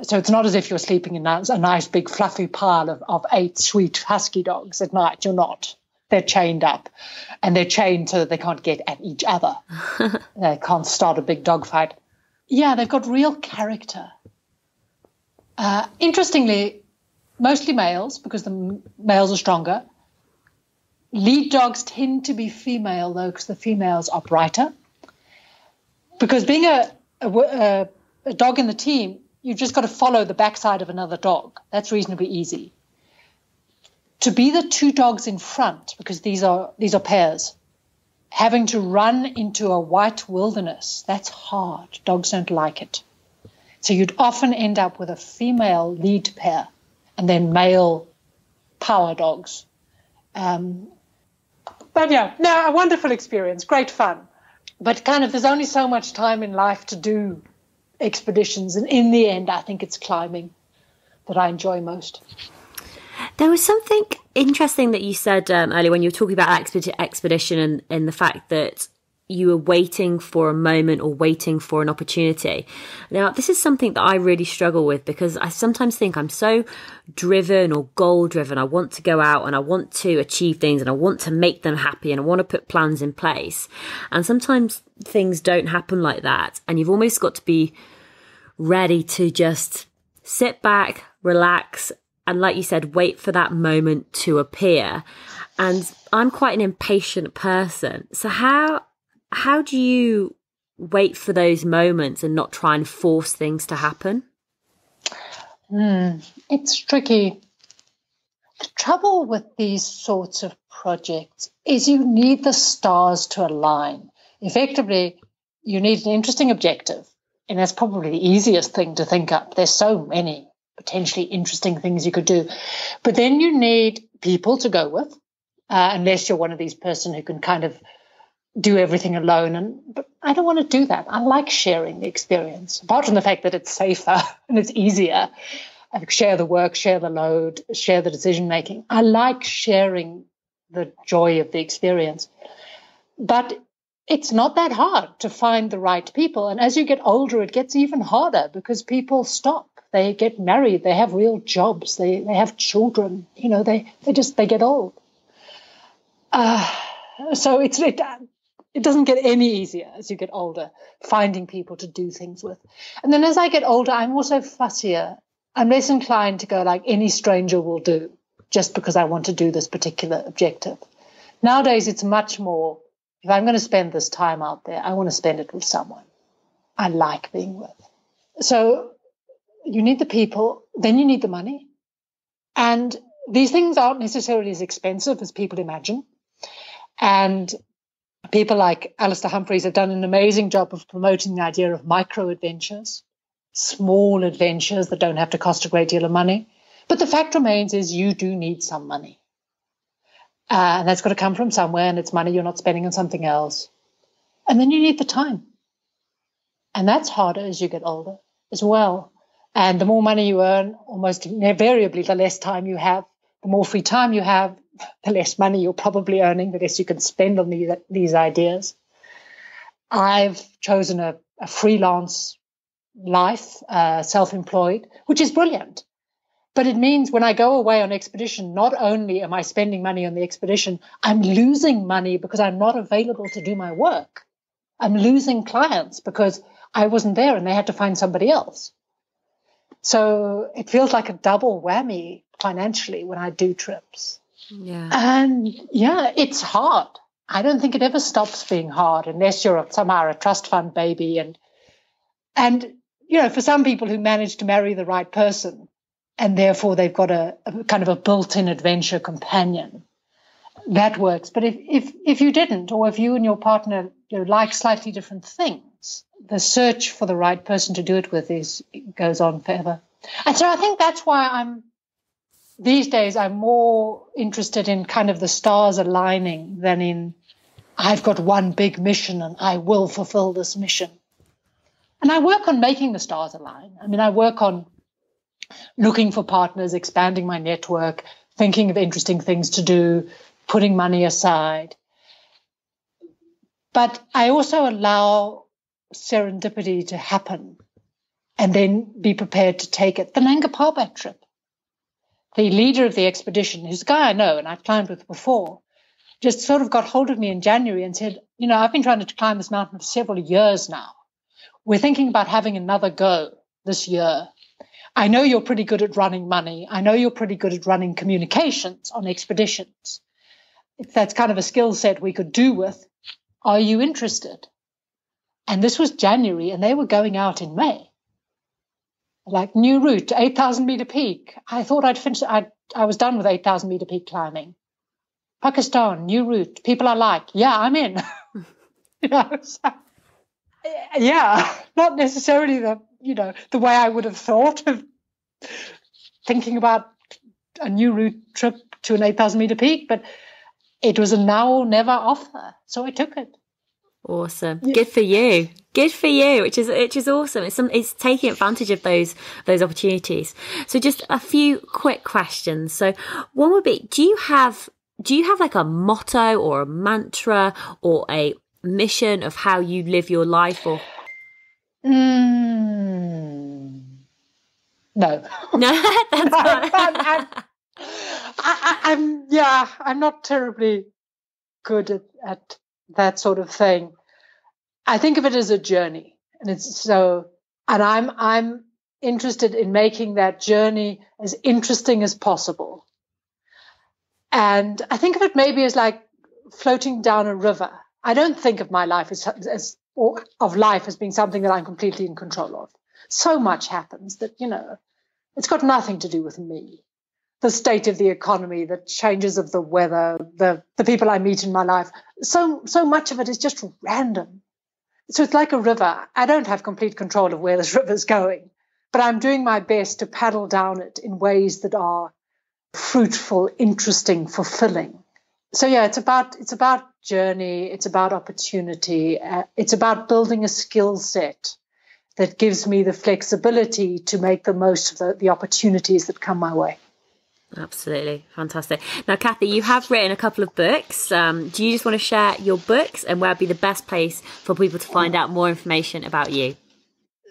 So it's not as if you're sleeping in a nice big fluffy pile of 8 sweet husky dogs at night. You're not. They're chained up, and they're chained so that they can't get at each other. They can't start a big dog fight. Yeah, they've got real character. Interestingly, mostly males, because the males are stronger. Lead dogs tend to be female, though, because the females are brighter. Because being a dog in the team, you've just got to follow the backside of another dog. That's reasonably easy. To be the 2 dogs in front, because these are pairs, having to run into a white wilderness, that's hard. Dogs don't like it. So you'd often end up with a female lead pair and then male power dogs. But yeah, no, a wonderful experience, great fun. But kind of there's only so much time in life to do expeditions. And in the end, I think it's climbing that I enjoy most. There was something interesting that you said earlier when you were talking about expedition and the fact that you were waiting for a moment or waiting for an opportunity. Now, this is something that I really struggle with because I sometimes think I'm so driven or goal driven. I want to go out and I want to achieve things and I want to make them happy and I want to put plans in place. And sometimes things don't happen like that. And you've almost got to be ready to just sit back, relax, and like you said, wait for that moment to appear. And I'm quite an impatient person. So how do you wait for those moments and not try and force things to happen? It's tricky. The trouble with these sorts of projects is you need the stars to align. Effectively, you need an interesting objective. And that's probably the easiest thing to think up. There's so many potentially interesting things you could do. But then you need people to go with, unless you're one of these person who can kind of do everything alone. But I don't want to do that. I like sharing the experience, apart from the fact that it's safer and it's easier. I share the work, share the load, share the decision-making. I like sharing the joy of the experience. But it's not that hard to find the right people. And as you get older, it gets even harder because people stop. They get married. They have real jobs. They have children. You know, they get old. So it doesn't get any easier as you get older, finding people to do things with. And then as I get older, I'm also fussier. I'm less inclined to go like any stranger will do just because I want to do this particular objective. Nowadays, it's much more, if I'm going to spend this time out there, I want to spend it with someone I like being with. So you need the people, then you need the money. And these things aren't necessarily as expensive as people imagine. And people like Alistair Humphreys have done an amazing job of promoting the idea of micro-adventures, small adventures that don't have to cost a great deal of money. But the fact remains is you do need some money. And that's got to come from somewhere, and it's money you're not spending on something else. And then you need the time. And that's harder as you get older as well. And the more money you earn, almost invariably, the less time you have, the more free time you have, the less money you're probably earning, the less you can spend on these ideas. I've chosen a freelance life, self-employed, which is brilliant. But it means when I go away on expedition, not only am I spending money on the expedition, I'm losing money because I'm not available to do my work. I'm losing clients because I wasn't there and they had to find somebody else. So it feels like a double whammy financially when I do trips. Yeah. And yeah, it's hard. I don't think it ever stops being hard unless you're somehow a trust fund baby. And you know, for some people who manage to marry the right person and therefore they've got a kind of a built-in adventure companion, that works. But if you didn't, or if you and your partner, you know, like slightly different things, the search for the right person to do it with goes on forever. And so I think that's why these days, I'm more interested in kind of the stars aligning than in I've got one big mission and I will fulfill this mission. And I work on making the stars align. I mean, I work on looking for partners, expanding my network, thinking of interesting things to do, putting money aside. But I also allow serendipity to happen and then be prepared to take it. The Nanga Parbat trip. The leader of the expedition, who's a guy I know and I've climbed with before, just sort of got hold of me in January and said, you know, I've been trying to climb this mountain for several years now. We're thinking about having another go this year. I know you're pretty good at running money. I know you're pretty good at running communications on expeditions. If that's kind of a skill set we could do with, are you interested? And this was January and they were going out in May. Like new route, 8,000 meter peak. I thought I'd finished. I was done with 8,000 meter peak climbing. Pakistan, new route. People are like, yeah, I'm in. You know, so, yeah, not necessarily the you know, the way I would have thought of thinking about a new route trip to an 8,000 meter peak, but it was a now or never offer, so I took it. Awesome. Yeah. Good for you. Good for you, which is awesome. It's taking advantage of those opportunities. So just a few quick questions. So one would be, do you have like a motto or a mantra or a mission of how you live your life, or? No. No, that's not. I'm not terribly good at that sort of thing. I think of it as a journey, and I'm interested in making that journey as interesting as possible. And I think of it maybe as like floating down a river. I don't think of my life as being something that I'm completely in control of. So much happens that, you know, it's got nothing to do with me. The state of the economy, the changes of the weather, the people I meet in my life. So much of it is just random. So it's like a river. I don't have complete control of where this river's going, but I'm doing my best to paddle down it in ways that are fruitful, interesting, fulfilling. So yeah, it's about journey, it's about opportunity, it's about building a skill set that gives me the flexibility to make the most of the opportunities that come my way. Absolutely. Fantastic. Now, Cathy, you have written a couple of books. Do you just want to share your books and where would be the best place for people to find out more information about you?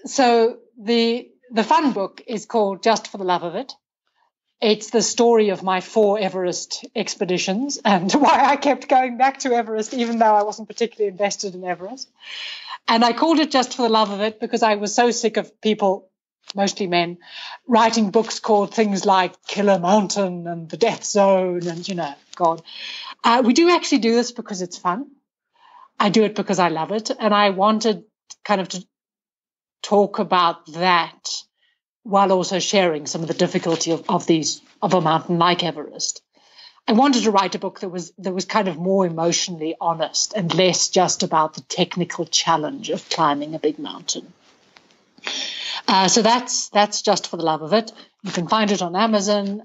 So the fun book is called Just for the Love of It. It's the story of my 4 Everest expeditions and why I kept going back to Everest, even though I wasn't particularly invested in Everest. And I called it Just for the Love of It because I was so sick of people, mostly men, writing books called things like Killer Mountain and The Death Zone and, you know, God. We do actually do this because it's fun. I do it because I love it. And I wanted kind of to talk about that while also sharing some of the difficulty of a mountain like Everest. I wanted to write a book that was kind of more emotionally honest and less just about the technical challenge of climbing a big mountain. So that's Just for the Love of It. You can find it on Amazon,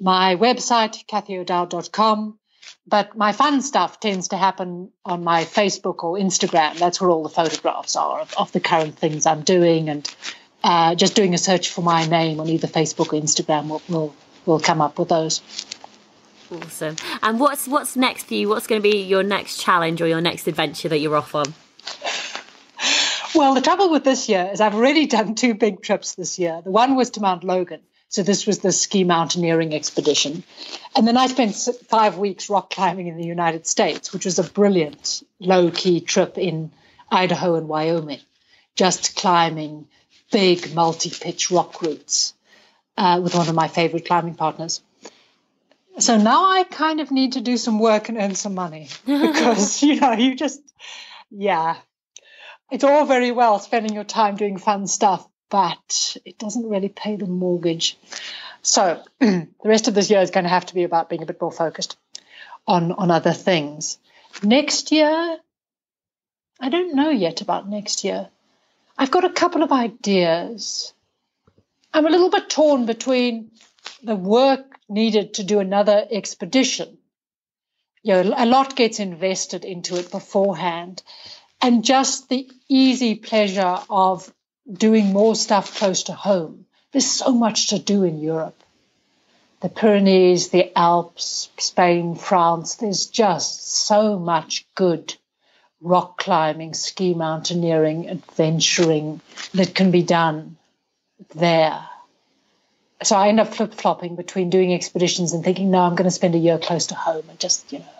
my website, cathyo'dowd.com. But my fun stuff tends to happen on my Facebook or Instagram. That's where all the photographs are of the current things I'm doing. And just doing a search for my name on either Facebook or Instagram will come up with those. Awesome. And what's next for you? What's going to be your next challenge or your next adventure that you're off on? Well, the trouble with this year is I've already done 2 big trips this year. The one was to Mount Logan. So this was the ski mountaineering expedition. And then I spent 5 weeks rock climbing in the United States, which was a brilliant low-key trip in Idaho and Wyoming, just climbing big multi-pitch rock routes with one of my favorite climbing partners. So now I kind of need to do some work and earn some money because, you know, you just, yeah. It's all very well spending your time doing fun stuff, but it doesn't really pay the mortgage. So the rest of this year is going to have to be about being a bit more focused on other things. Next year, I don't know yet about next year. I've got a couple of ideas. I'm a little bit torn between the work needed to do another expedition. You know, a lot gets invested into it beforehand. And just the easy pleasure of doing more stuff close to home. There's so much to do in Europe. The Pyrenees, the Alps, Spain, France. There's just so much good rock climbing, ski mountaineering, adventuring that can be done there. So I end up flip-flopping between doing expeditions and thinking, no, I'm going to spend a year close to home and just, you know,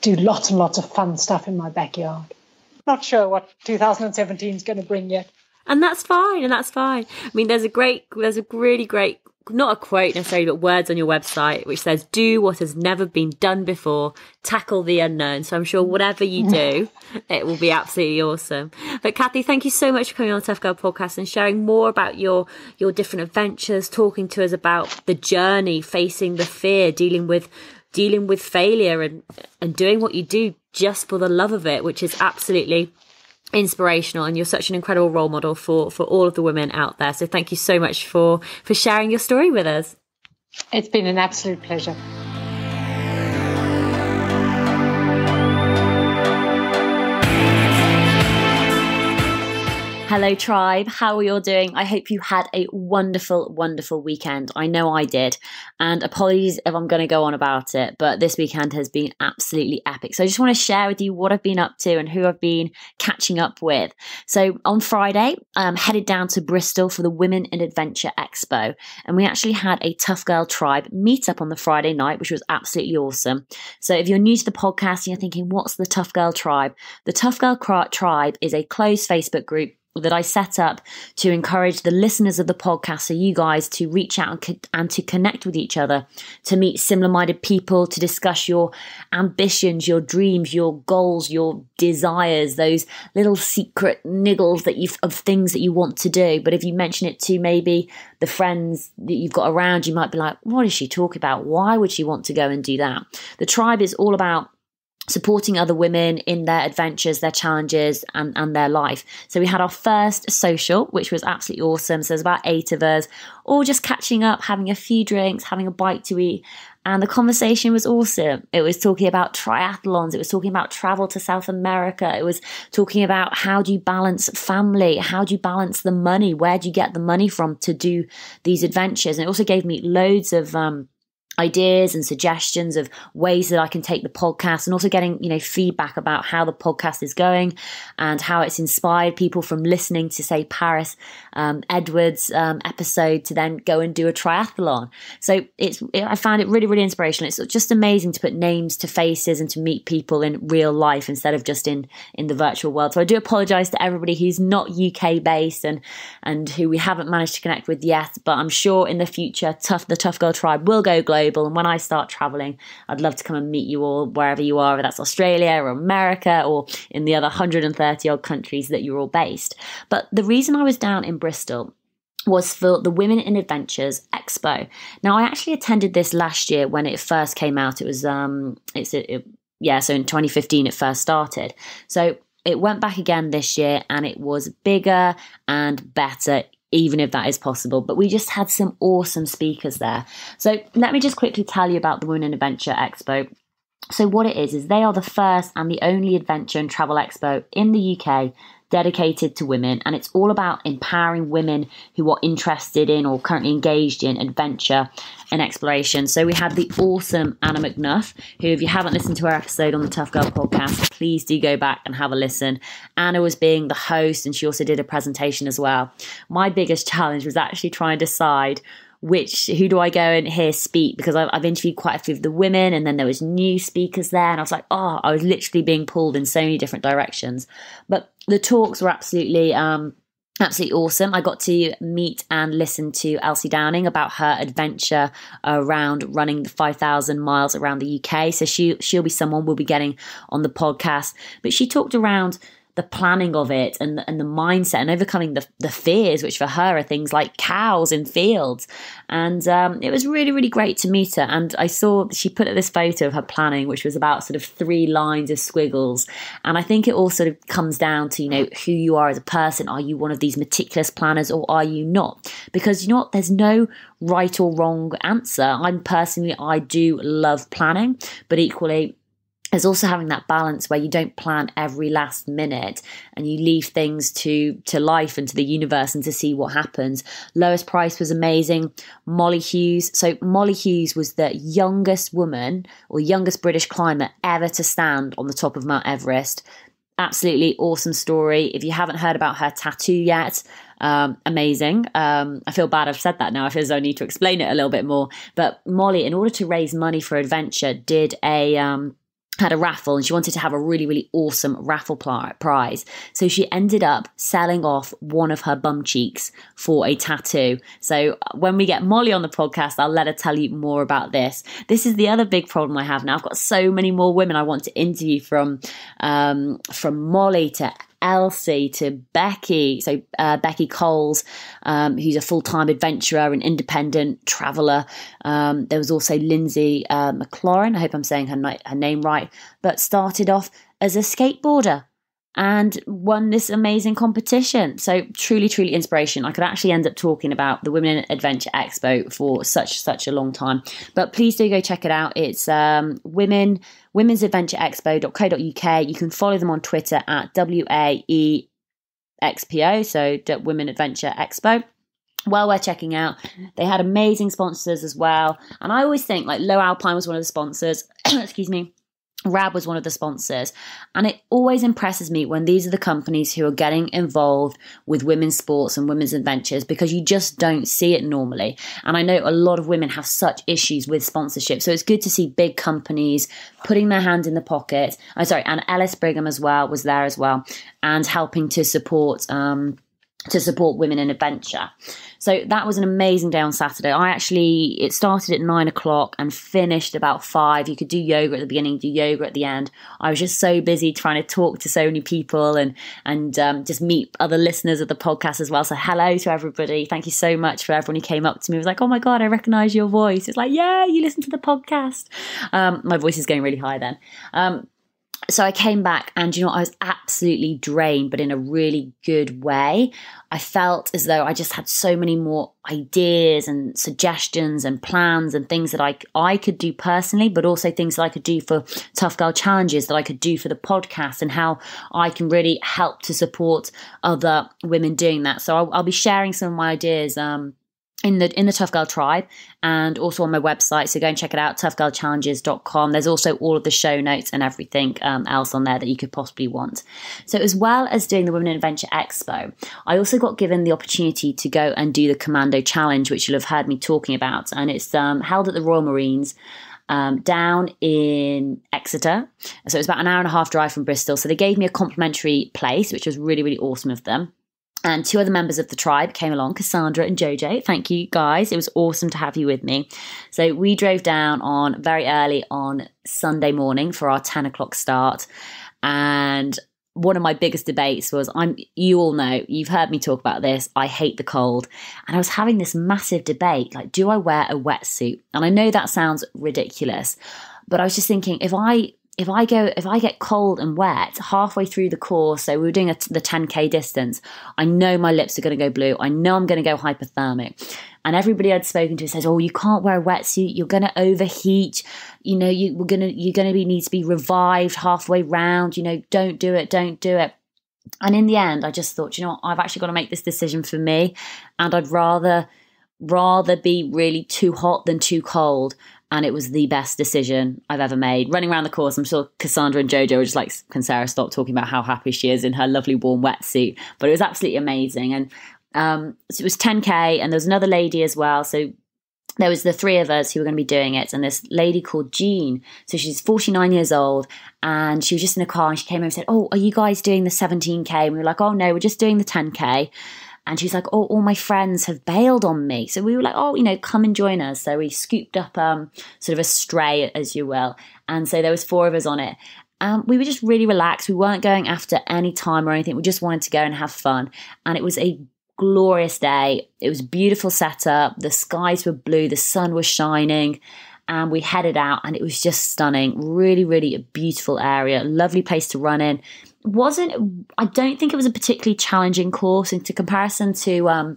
do lots and lots of fun stuff in my backyard. Not sure what 2017 is going to bring yet. And that's fine. I mean, there's a really great, not a quote necessarily, but words on your website, which says, do what has never been done before, tackle the unknown. So I'm sure whatever you do, it will be absolutely awesome. But Cathy, thank you so much for coming on the Tough Girl podcast and sharing more about your different adventures, talking to us about the journey, facing the fear, dealing with failure and doing what you do just for the love of it, which is absolutely inspirational, and you're such an incredible role model for all of the women out there. So thank you so much for sharing your story with us. It's been an absolute pleasure. Hello, tribe. How are you all doing? I hope you had a wonderful, wonderful weekend. I know I did. And apologies if I'm going to go on about it, but this weekend has been absolutely epic. So I just want to share with you what I've been up to and who I've been catching up with. So on Friday, I headed down to Bristol for the Women in Adventure Expo. And we actually had a Tough Girl Tribe meetup on the Friday night, which was absolutely awesome. So if you're new to the podcast and you're thinking, what's the Tough Girl Tribe? The Tough Girl Tribe is a closed Facebook group that I set up to encourage the listeners of the podcast, so you guys, to reach out and to connect with each other, to meet similar-minded people, to discuss your ambitions, your dreams, your goals, your desires, those little secret niggles that you've, of things that you want to do. But if you mention it to maybe the friends that you've got around, you might be like, what is she talking about? Why would she want to go and do that? The tribe is all about supporting other women in their adventures, their challenges, and their life. So we had our first social, which was absolutely awesome. So there's about 8 of us, all just catching up, having a few drinks, having a bite to eat. And the conversation was awesome. It was talking about triathlons. It was talking about travel to South America. It was talking about, how do you balance family? How do you balance the money? Where do you get the money from to do these adventures? And it also gave me loads of ideas and suggestions of ways that I can take the podcast, and also getting, you know, feedback about how the podcast is going and how it's inspired people from listening to, say, Paris Edwards' episode to then go and do a triathlon. So I found it really, really inspirational. It's just amazing to put names to faces and to meet people in real life instead of just in the virtual world. So I do apologise to everybody who's not UK based and who we haven't managed to connect with yet, but I'm sure in the future the Tough Girl Tribe will go global. And when I start traveling, I'd love to come and meet you all wherever you are, whether that's Australia or America or in the other 130 odd countries that you're all based. But the reason I was down in Bristol was for the Women in Adventures Expo. Now, I actually attended this last year when it first came out. It was, so in 2015 it first started. So it went back again this year, and it was bigger and better, even if that is possible. But we just had some awesome speakers there. So let me just quickly tell you about the Women in Adventure Expo. So what it is they are the first and the only adventure and travel expo in the UK dedicated to women. And it's all about empowering women who are interested in or currently engaged in adventure and exploration. So we had the awesome Anna McNuff, who, if you haven't listened to her episode on the Tough Girl podcast, please do go back and have a listen. Anna was being the host, and she also did a presentation as well. My biggest challenge was actually trying to decide who do I go and hear speak, because I've interviewed quite a few of the women, and then there was new speakers there, and I was like, oh, I was literally being pulled in so many different directions. But the talks were absolutely awesome. I got to meet and listen to Elsie Downing about her adventure around running the 5,000 miles around the UK. So she'll be someone we'll be getting on the podcast. But she talked around the planning of it and the mindset and overcoming the fears, which for her are things like cows in fields. And it was really, really great to meet her. And I saw she put up this photo of her planning, which was about sort of 3 lines of squiggles. And I think it all sort of comes down to, you know, who you are as a person. Are you one of these meticulous planners, or are you not? Because, you know what, there's no right or wrong answer. I do love planning, but equally, there's also having that balance where you don't plan every last minute and you leave things to life and to the universe and to see what happens. Lois Price was amazing. Molly Hughes. So Molly Hughes was the youngest woman or youngest British climber ever to stand on the top of Mount Everest. Absolutely awesome story. If you haven't heard about her tattoo yet, amazing. I feel bad I've said that now. I feel as though I need to explain it a little bit more. But Molly, in order to raise money for adventure, had a raffle, and she wanted to have a really, really awesome raffle prize. So she ended up selling off one of her bum cheeks for a tattoo. So when we get Molly on the podcast, I'll let her tell you more about this. This is the other big problem I have now. I've got so many more women I want to interview, from Molly to Elsie to Becky. So Becky Coles, who's a full-time adventurer and independent traveller. There was also Lindsay McLaurin. I hope I'm saying her name right, but started off as a skateboarder and won this amazing competition. So truly, truly inspiration. I could actually end up talking about the Women in Adventure Expo for such a long time. But please do go check it out. It's womensadventureexpo.co.uk. You can follow them on Twitter at WAEXPO, so Women Adventure Expo. Well worth checking out. They had amazing sponsors as well. And I always think like Low Alpine was one of the sponsors. Excuse me. Rab was one of the sponsors, and it always impresses me when these are the companies who are getting involved with women's sports and women's adventures, because you just don't see it normally. And I know a lot of women have such issues with sponsorship, so it's good to see big companies putting their hand in the pocket. I'm sorry, and Ellis Brigham as well was there as well, and helping to support women in adventure. So that was an amazing day on Saturday. It started at 9 o'clock and finished about 5. You could do yoga at the beginning, do yoga at the end. I was just so busy trying to talk to so many people and just meet other listeners of the podcast as well. So hello to everybody. Thank you so much for everyone who came up to me. It was like, oh my God, I recognize your voice. It's like, yeah, you listen to the podcast. My voice is going really high then. So I came back and, I was absolutely drained, but in a really good way. I felt as though I just had so many more ideas and suggestions and plans and things that I could do personally, but also things that I could do for Tough Girl Challenges, that I could do for the podcast, and how I can really help to support other women doing that. So I'll be sharing some of my ideas in the Tough Girl Tribe, and also on my website. So go and check it out, toughgirlchallenges.com. There's also all of the show notes and everything else on there that you could possibly want. So as well as doing the Women in Adventure Expo, I also got given the opportunity to go and do the Commando Challenge, which you'll have heard me talking about. And it's held at the Royal Marines down in Exeter. So it's about an hour and a half drive from Bristol. So they gave me a complimentary place, which was really, really awesome of them. And two other members of the tribe came along, Cassandra and Jojo. Thank you, guys. It was awesome to have you with me. So we drove down very early on Sunday morning for our 10 o'clock start. And one of my biggest debates was, you all know, you've heard me talk about this, I hate the cold. And I was having this massive debate, like, do I wear a wetsuit? And I know that sounds ridiculous, but I was just thinking, if I get cold and wet halfway through the course, so we were doing the 10K distance, I know my lips are going to go blue. I know I'm going to go hypothermic. And everybody I'd spoken to says, oh, you can't wear a wetsuit. You're going to overheat. You're going to need to be revived halfway round. Don't do it. Don't do it. And in the end, I just thought, what? I've actually got to make this decision for me. And I'd rather be really too hot than too cold. And it was the best decision I've ever made. Running around the course, I'm sure Cassandra and Jojo were just like, can Sarah stop talking about how happy she is in her lovely warm wetsuit? But it was absolutely amazing. And so it was 10K, and there was another lady as well. So there was the three of us who were going to be doing it, and this lady called Jean. So she's 49 years old, and she was just in a car, and she came over and said, oh, are you guys doing the 17K? And we were like, oh, no, we're just doing the 10K. And she's like, oh, all my friends have bailed on me. So we were like, oh, come and join us. So we scooped up sort of a stray, as you will. And so there was four of us on it. We were just really relaxed. We weren't going after any time or anything. We just wanted to go and have fun. And it was a glorious day. It was a beautiful setup. The skies were blue. The sun was shining. And we headed out, and it was just stunning. Really, really a beautiful area. Lovely place to run in. I don't think it was a particularly challenging course into comparison to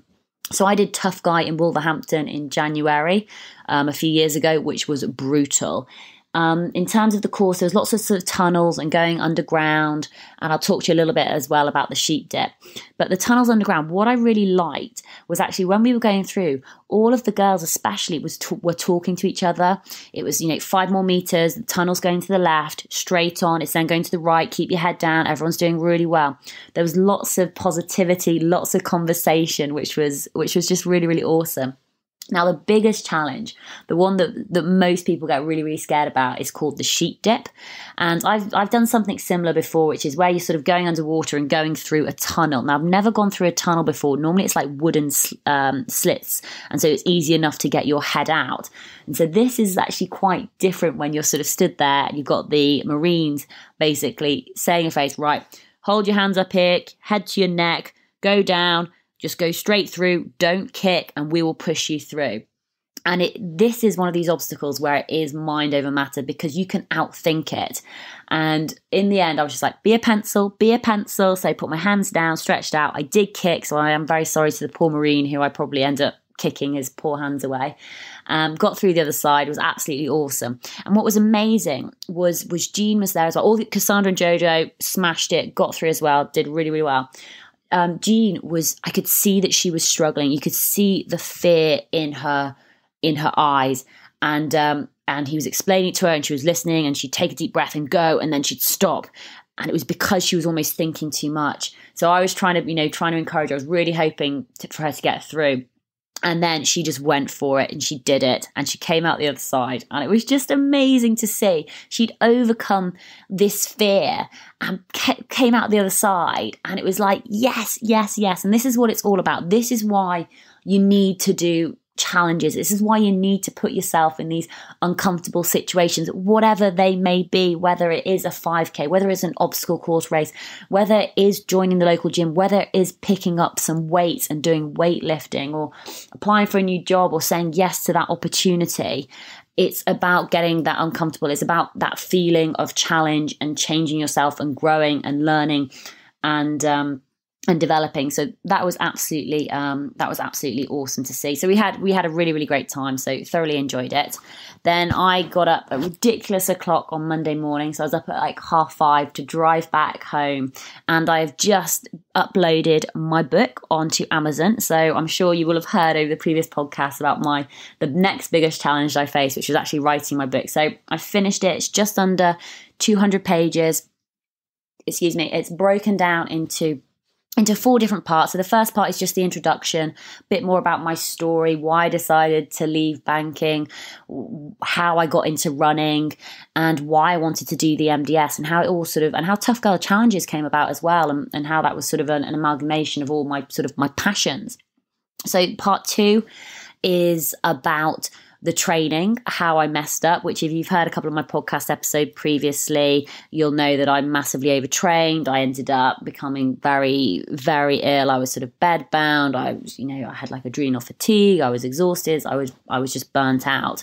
so I did Tough Guy in Wolverhampton in January a few years ago, which was brutal. In terms of the course, there was lots of sort of tunnels and going underground, and I'll talk to you a little bit as well about the sheep dip. But the tunnels underground, what I really liked was actually when we were going through, all of the girls especially were talking to each other. It was, 5 more meters, the tunnel's going to the left, straight on, it's then going to the right, keep your head down, everyone's doing really well. There was lots of positivity, lots of conversation, which was just really, really awesome. Now, the biggest challenge, the one that most people get really, really scared about, is called the sheep dip. And I've done something similar before, which is where you're sort of going underwater and going through a tunnel. Now, I've never gone through a tunnel before. Normally, it's like wooden slits, and so it's easy enough to get your head out. And so this is actually quite different when you're sort of stood there and you've got the Marines basically saying in your face, right, hold your hands up here, head to your neck, go down, just go straight through, don't kick, and we will push you through. And this is one of these obstacles where it is mind over matter, because you can outthink it. And in the end, I was just like, be a pencil. So I put my hands down, stretched out. I did kick, so I am very sorry to the poor Marine who I probably end up kicking his poor hands away. Got through the other side. It was absolutely awesome. And what was amazing was Jean was there as well. All the Cassandra and Jojo smashed it, got through as well, did really, really well. Jean was, I could see that she was struggling. You could see the fear in her eyes, and he was explaining it to her, and she was listening, and she'd take a deep breath and go, and then she'd stop, and it was because she was almost thinking too much. So I was trying to encourage her. I was really hoping for her to get through, and then she just went for it, and she did it, and she came out the other side, and it was just amazing to see. She'd overcome this fear and came out the other side, and it was like, yes, yes, yes. And this is what it's all about. This is why you need to do challenges. This is why you need to put yourself in these uncomfortable situations, whatever they may be, whether it is a 5K, whether it's an obstacle course race, whether it is joining the local gym, whether it is picking up some weights and doing weightlifting, or applying for a new job, or saying yes to that opportunity. It's about getting that uncomfortable. It's about that feeling of challenge and changing yourself and growing and learning and developing. So that was absolutely awesome to see. So we had a really, really great time. So thoroughly enjoyed it. Then I got up at ridiculous o'clock on Monday morning. So I was up at like 5:30 to drive back home. And I have just uploaded my book onto Amazon. So I'm sure you will have heard over the previous podcast about the next biggest challenge I faced, which was actually writing my book. So I finished it. It's just under 200 pages. Excuse me. It's broken down into four different parts. So the first part is just the introduction, a bit more about my story, why I decided to leave banking, how I got into running, and why I wanted to do the MDS, and how it all and how Tough Girl Challenges came about as well, and how that was sort of an amalgamation of all my my passions. So part two is about the training, how I messed up, which if you've heard a couple of my podcast episodes previously, you'll know that I massively overtrained. I ended up becoming very, very ill. I was bedbound. I was, I had like adrenal fatigue. I was exhausted. I was just burnt out.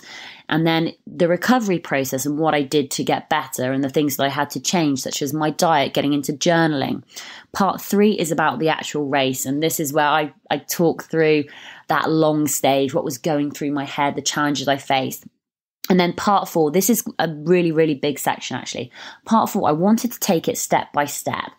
And then the recovery process and what I did to get better, and the things that I had to change, such as my diet, getting into journaling. Part three is about the actual race. And this is where I talk through that long stage, what was going through my head, the challenges I faced. And then part four, this is a really, really big section, actually. Part four, I wanted to take it step by step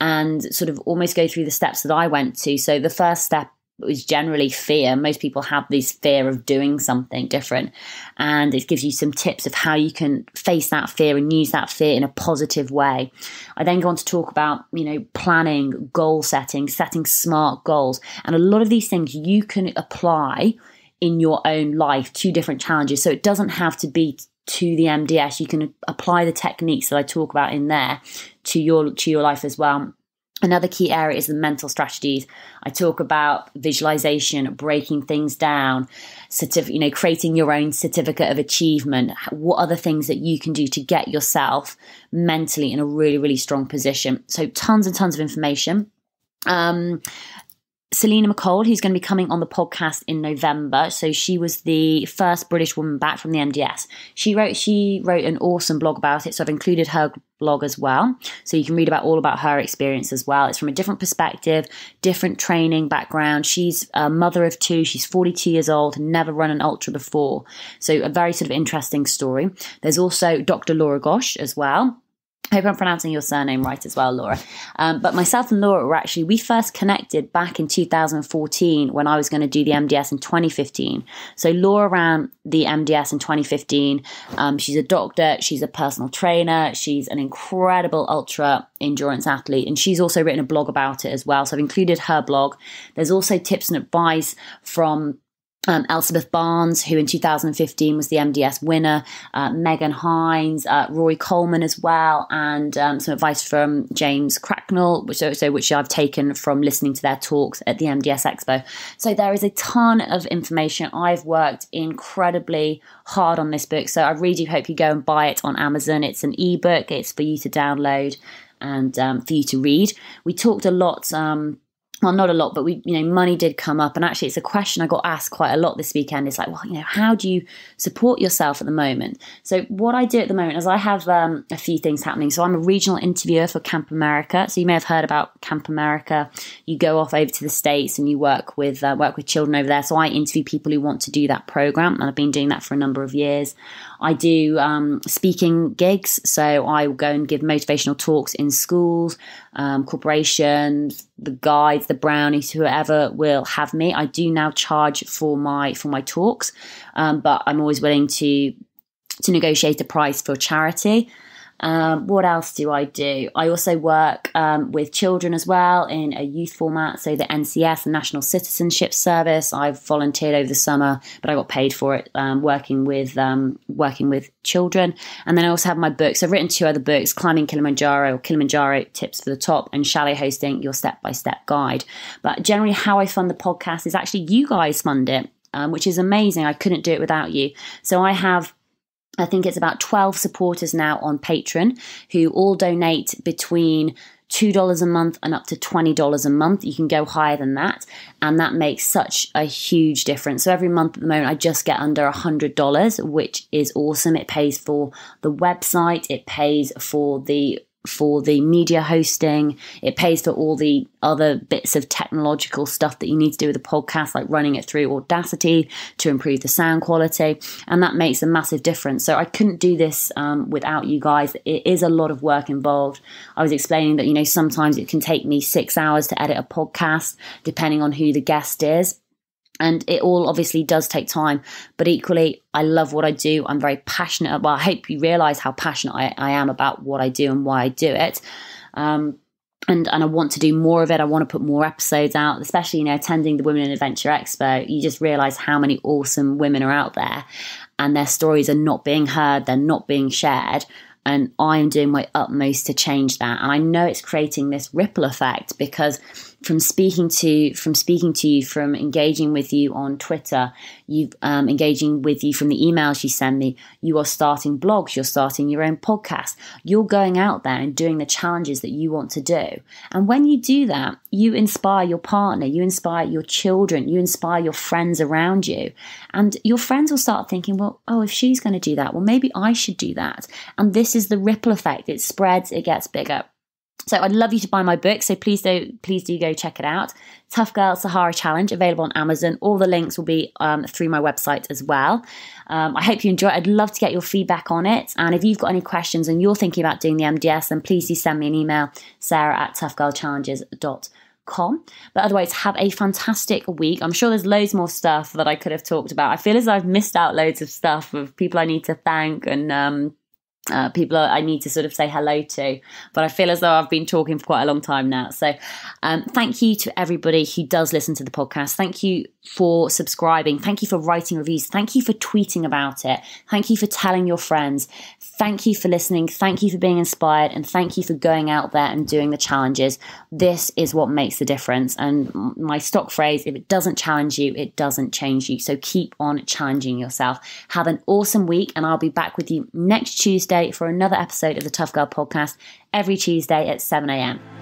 and almost go through the steps that I went to. So the first step was generally fear. Most people have this fear of doing something different. And it gives you some tips of how you can face that fear and use that fear in a positive way. I then go on to talk about, planning, goal setting, setting smart goals. And a lot of these things you can apply in your own life to different challenges. So it doesn't have to be to the MDS. You can apply the techniques that I talk about in there to your life as well. Another key area is the mental strategies. I talk about visualization, breaking things down, creating your own certificate of achievement. What are the things that you can do to get yourself mentally in a really, really strong position? So tons and tons of information. Selena McColl, who's going to be coming on the podcast in November. So she was the first British woman back from the MDS. She wrote an awesome blog about it. So I've included her blog as well. So you can read all about her experience as well. It's from a different perspective, different training background. She's a mother of two. She's 42 years old, never run an ultra before. So a very interesting story. There's also Dr. Laura Gosch as well. I hope I'm pronouncing your surname right as well, Laura. But myself and Laura we first connected back in 2014 when I was going to do the MDS in 2015. So Laura ran the MDS in 2015. She's a doctor. She's a personal trainer. She's an incredible ultra endurance athlete. And she's also written a blog about it as well. So I've included her blog. There's also tips and advice from Elizabeth Barnes, who in 2015 was the MDS winner, Megan Hines, Roy Coleman as well, and some advice from James Cracknell, which I've taken from listening to their talks at the MDS Expo. So there is a ton of information. I've worked incredibly hard on this book, so I really do hope you go and buy it on Amazon. It's an ebook. It's for you to download and for you to read. We talked a lot well, not a lot, but we, money did come up. And actually, it's a question I got asked quite a lot this weekend. It's like, well, how do you support yourself at the moment? So what I do at the moment is I have a few things happening. So I'm a regional interviewer for Camp America. So you may have heard about Camp America. You go off over to the States and you work with children over there. So I interview people who want to do that program. And I've been doing that for a number of years. I do speaking gigs. So I will go and give motivational talks in schools, corporations, the guides, the brownies, whoever will have me. I do now charge for my talks, but I'm always willing to negotiate a price for charity. What else do I do? I also work with children as well in a youth format, so the NCS, the National Citizenship Service. I've volunteered over the summer, but I got paid for it, working with children. And then I also have my books. I've written two other books, Climbing Kilimanjaro, or Kilimanjaro Tips for the Top, and Chalet Hosting, Your Step-by-Step Guide. But generally how I fund the podcast is actually you guys fund it, which is amazing. I couldn't do it without you. So I think it's about 12 supporters now on Patreon who all donate between $2 a month and up to $20 a month. You can go higher than that, and that makes such a huge difference. So every month at the moment, I just get under $100, which is awesome. It pays for the website, it pays for the media hosting, it pays for all the other bits of technological stuff that you need to do with a podcast, like running it through Audacity to improve the sound quality, and that makes a massive difference. So I couldn't do this without you guys. It is a lot of work involved. I was explaining that sometimes it can take me 6 hours to edit a podcast, depending on who the guest is. And it all obviously does take time, but equally, I love what I do. I'm very passionate about, well, I hope you realize how passionate I am about what I do and why I do it. And I want to do more of it. I want to put more episodes out, especially, attending the Women in Adventure Expo. You just realize how many awesome women are out there, and their stories are not being heard. They're not being shared. And I am doing my utmost to change that. And I know it's creating this ripple effect, because from speaking to you, from engaging with you on Twitter, engaging with you from the emails you send me, you are starting blogs, you're starting your own podcast, you're going out there and doing the challenges that you want to do. And when you do that, you inspire your partner, you inspire your children, you inspire your friends around you. And your friends will start thinking, well, oh, if she's going to do that, well, maybe I should do that. And this is the ripple effect. It spreads, it gets bigger. So I'd love you to buy my book. So please do go check it out. Tough Girl Sahara Challenge, available on Amazon. All the links will be through my website as well. I hope you enjoy it. I'd love to get your feedback on it. And if you've got any questions and you're thinking about doing the MDS, then please do send me an email, sarah@toughgirlchallenges.com. But otherwise, have a fantastic week. I'm sure there's loads more stuff that I could have talked about. I feel as though I've missed out loads of stuff of people I need to thank, and people I need to sort of say hello to, but I feel as though I've been talking for quite a long time now. So thank you to everybody who does listen to the podcast. Thank you for subscribing. Thank you for writing reviews. Thank you for tweeting about it. Thank you for telling your friends. Thank you for listening. Thank you for being inspired, and thank you for going out there and doing the challenges. This is what makes the difference. And my stock phrase, if it doesn't challenge you, it doesn't change you. So keep on challenging yourself. Have an awesome week, and I'll be back with you next Tuesday for another episode of the Tough Girl Podcast, every Tuesday at 7 a.m.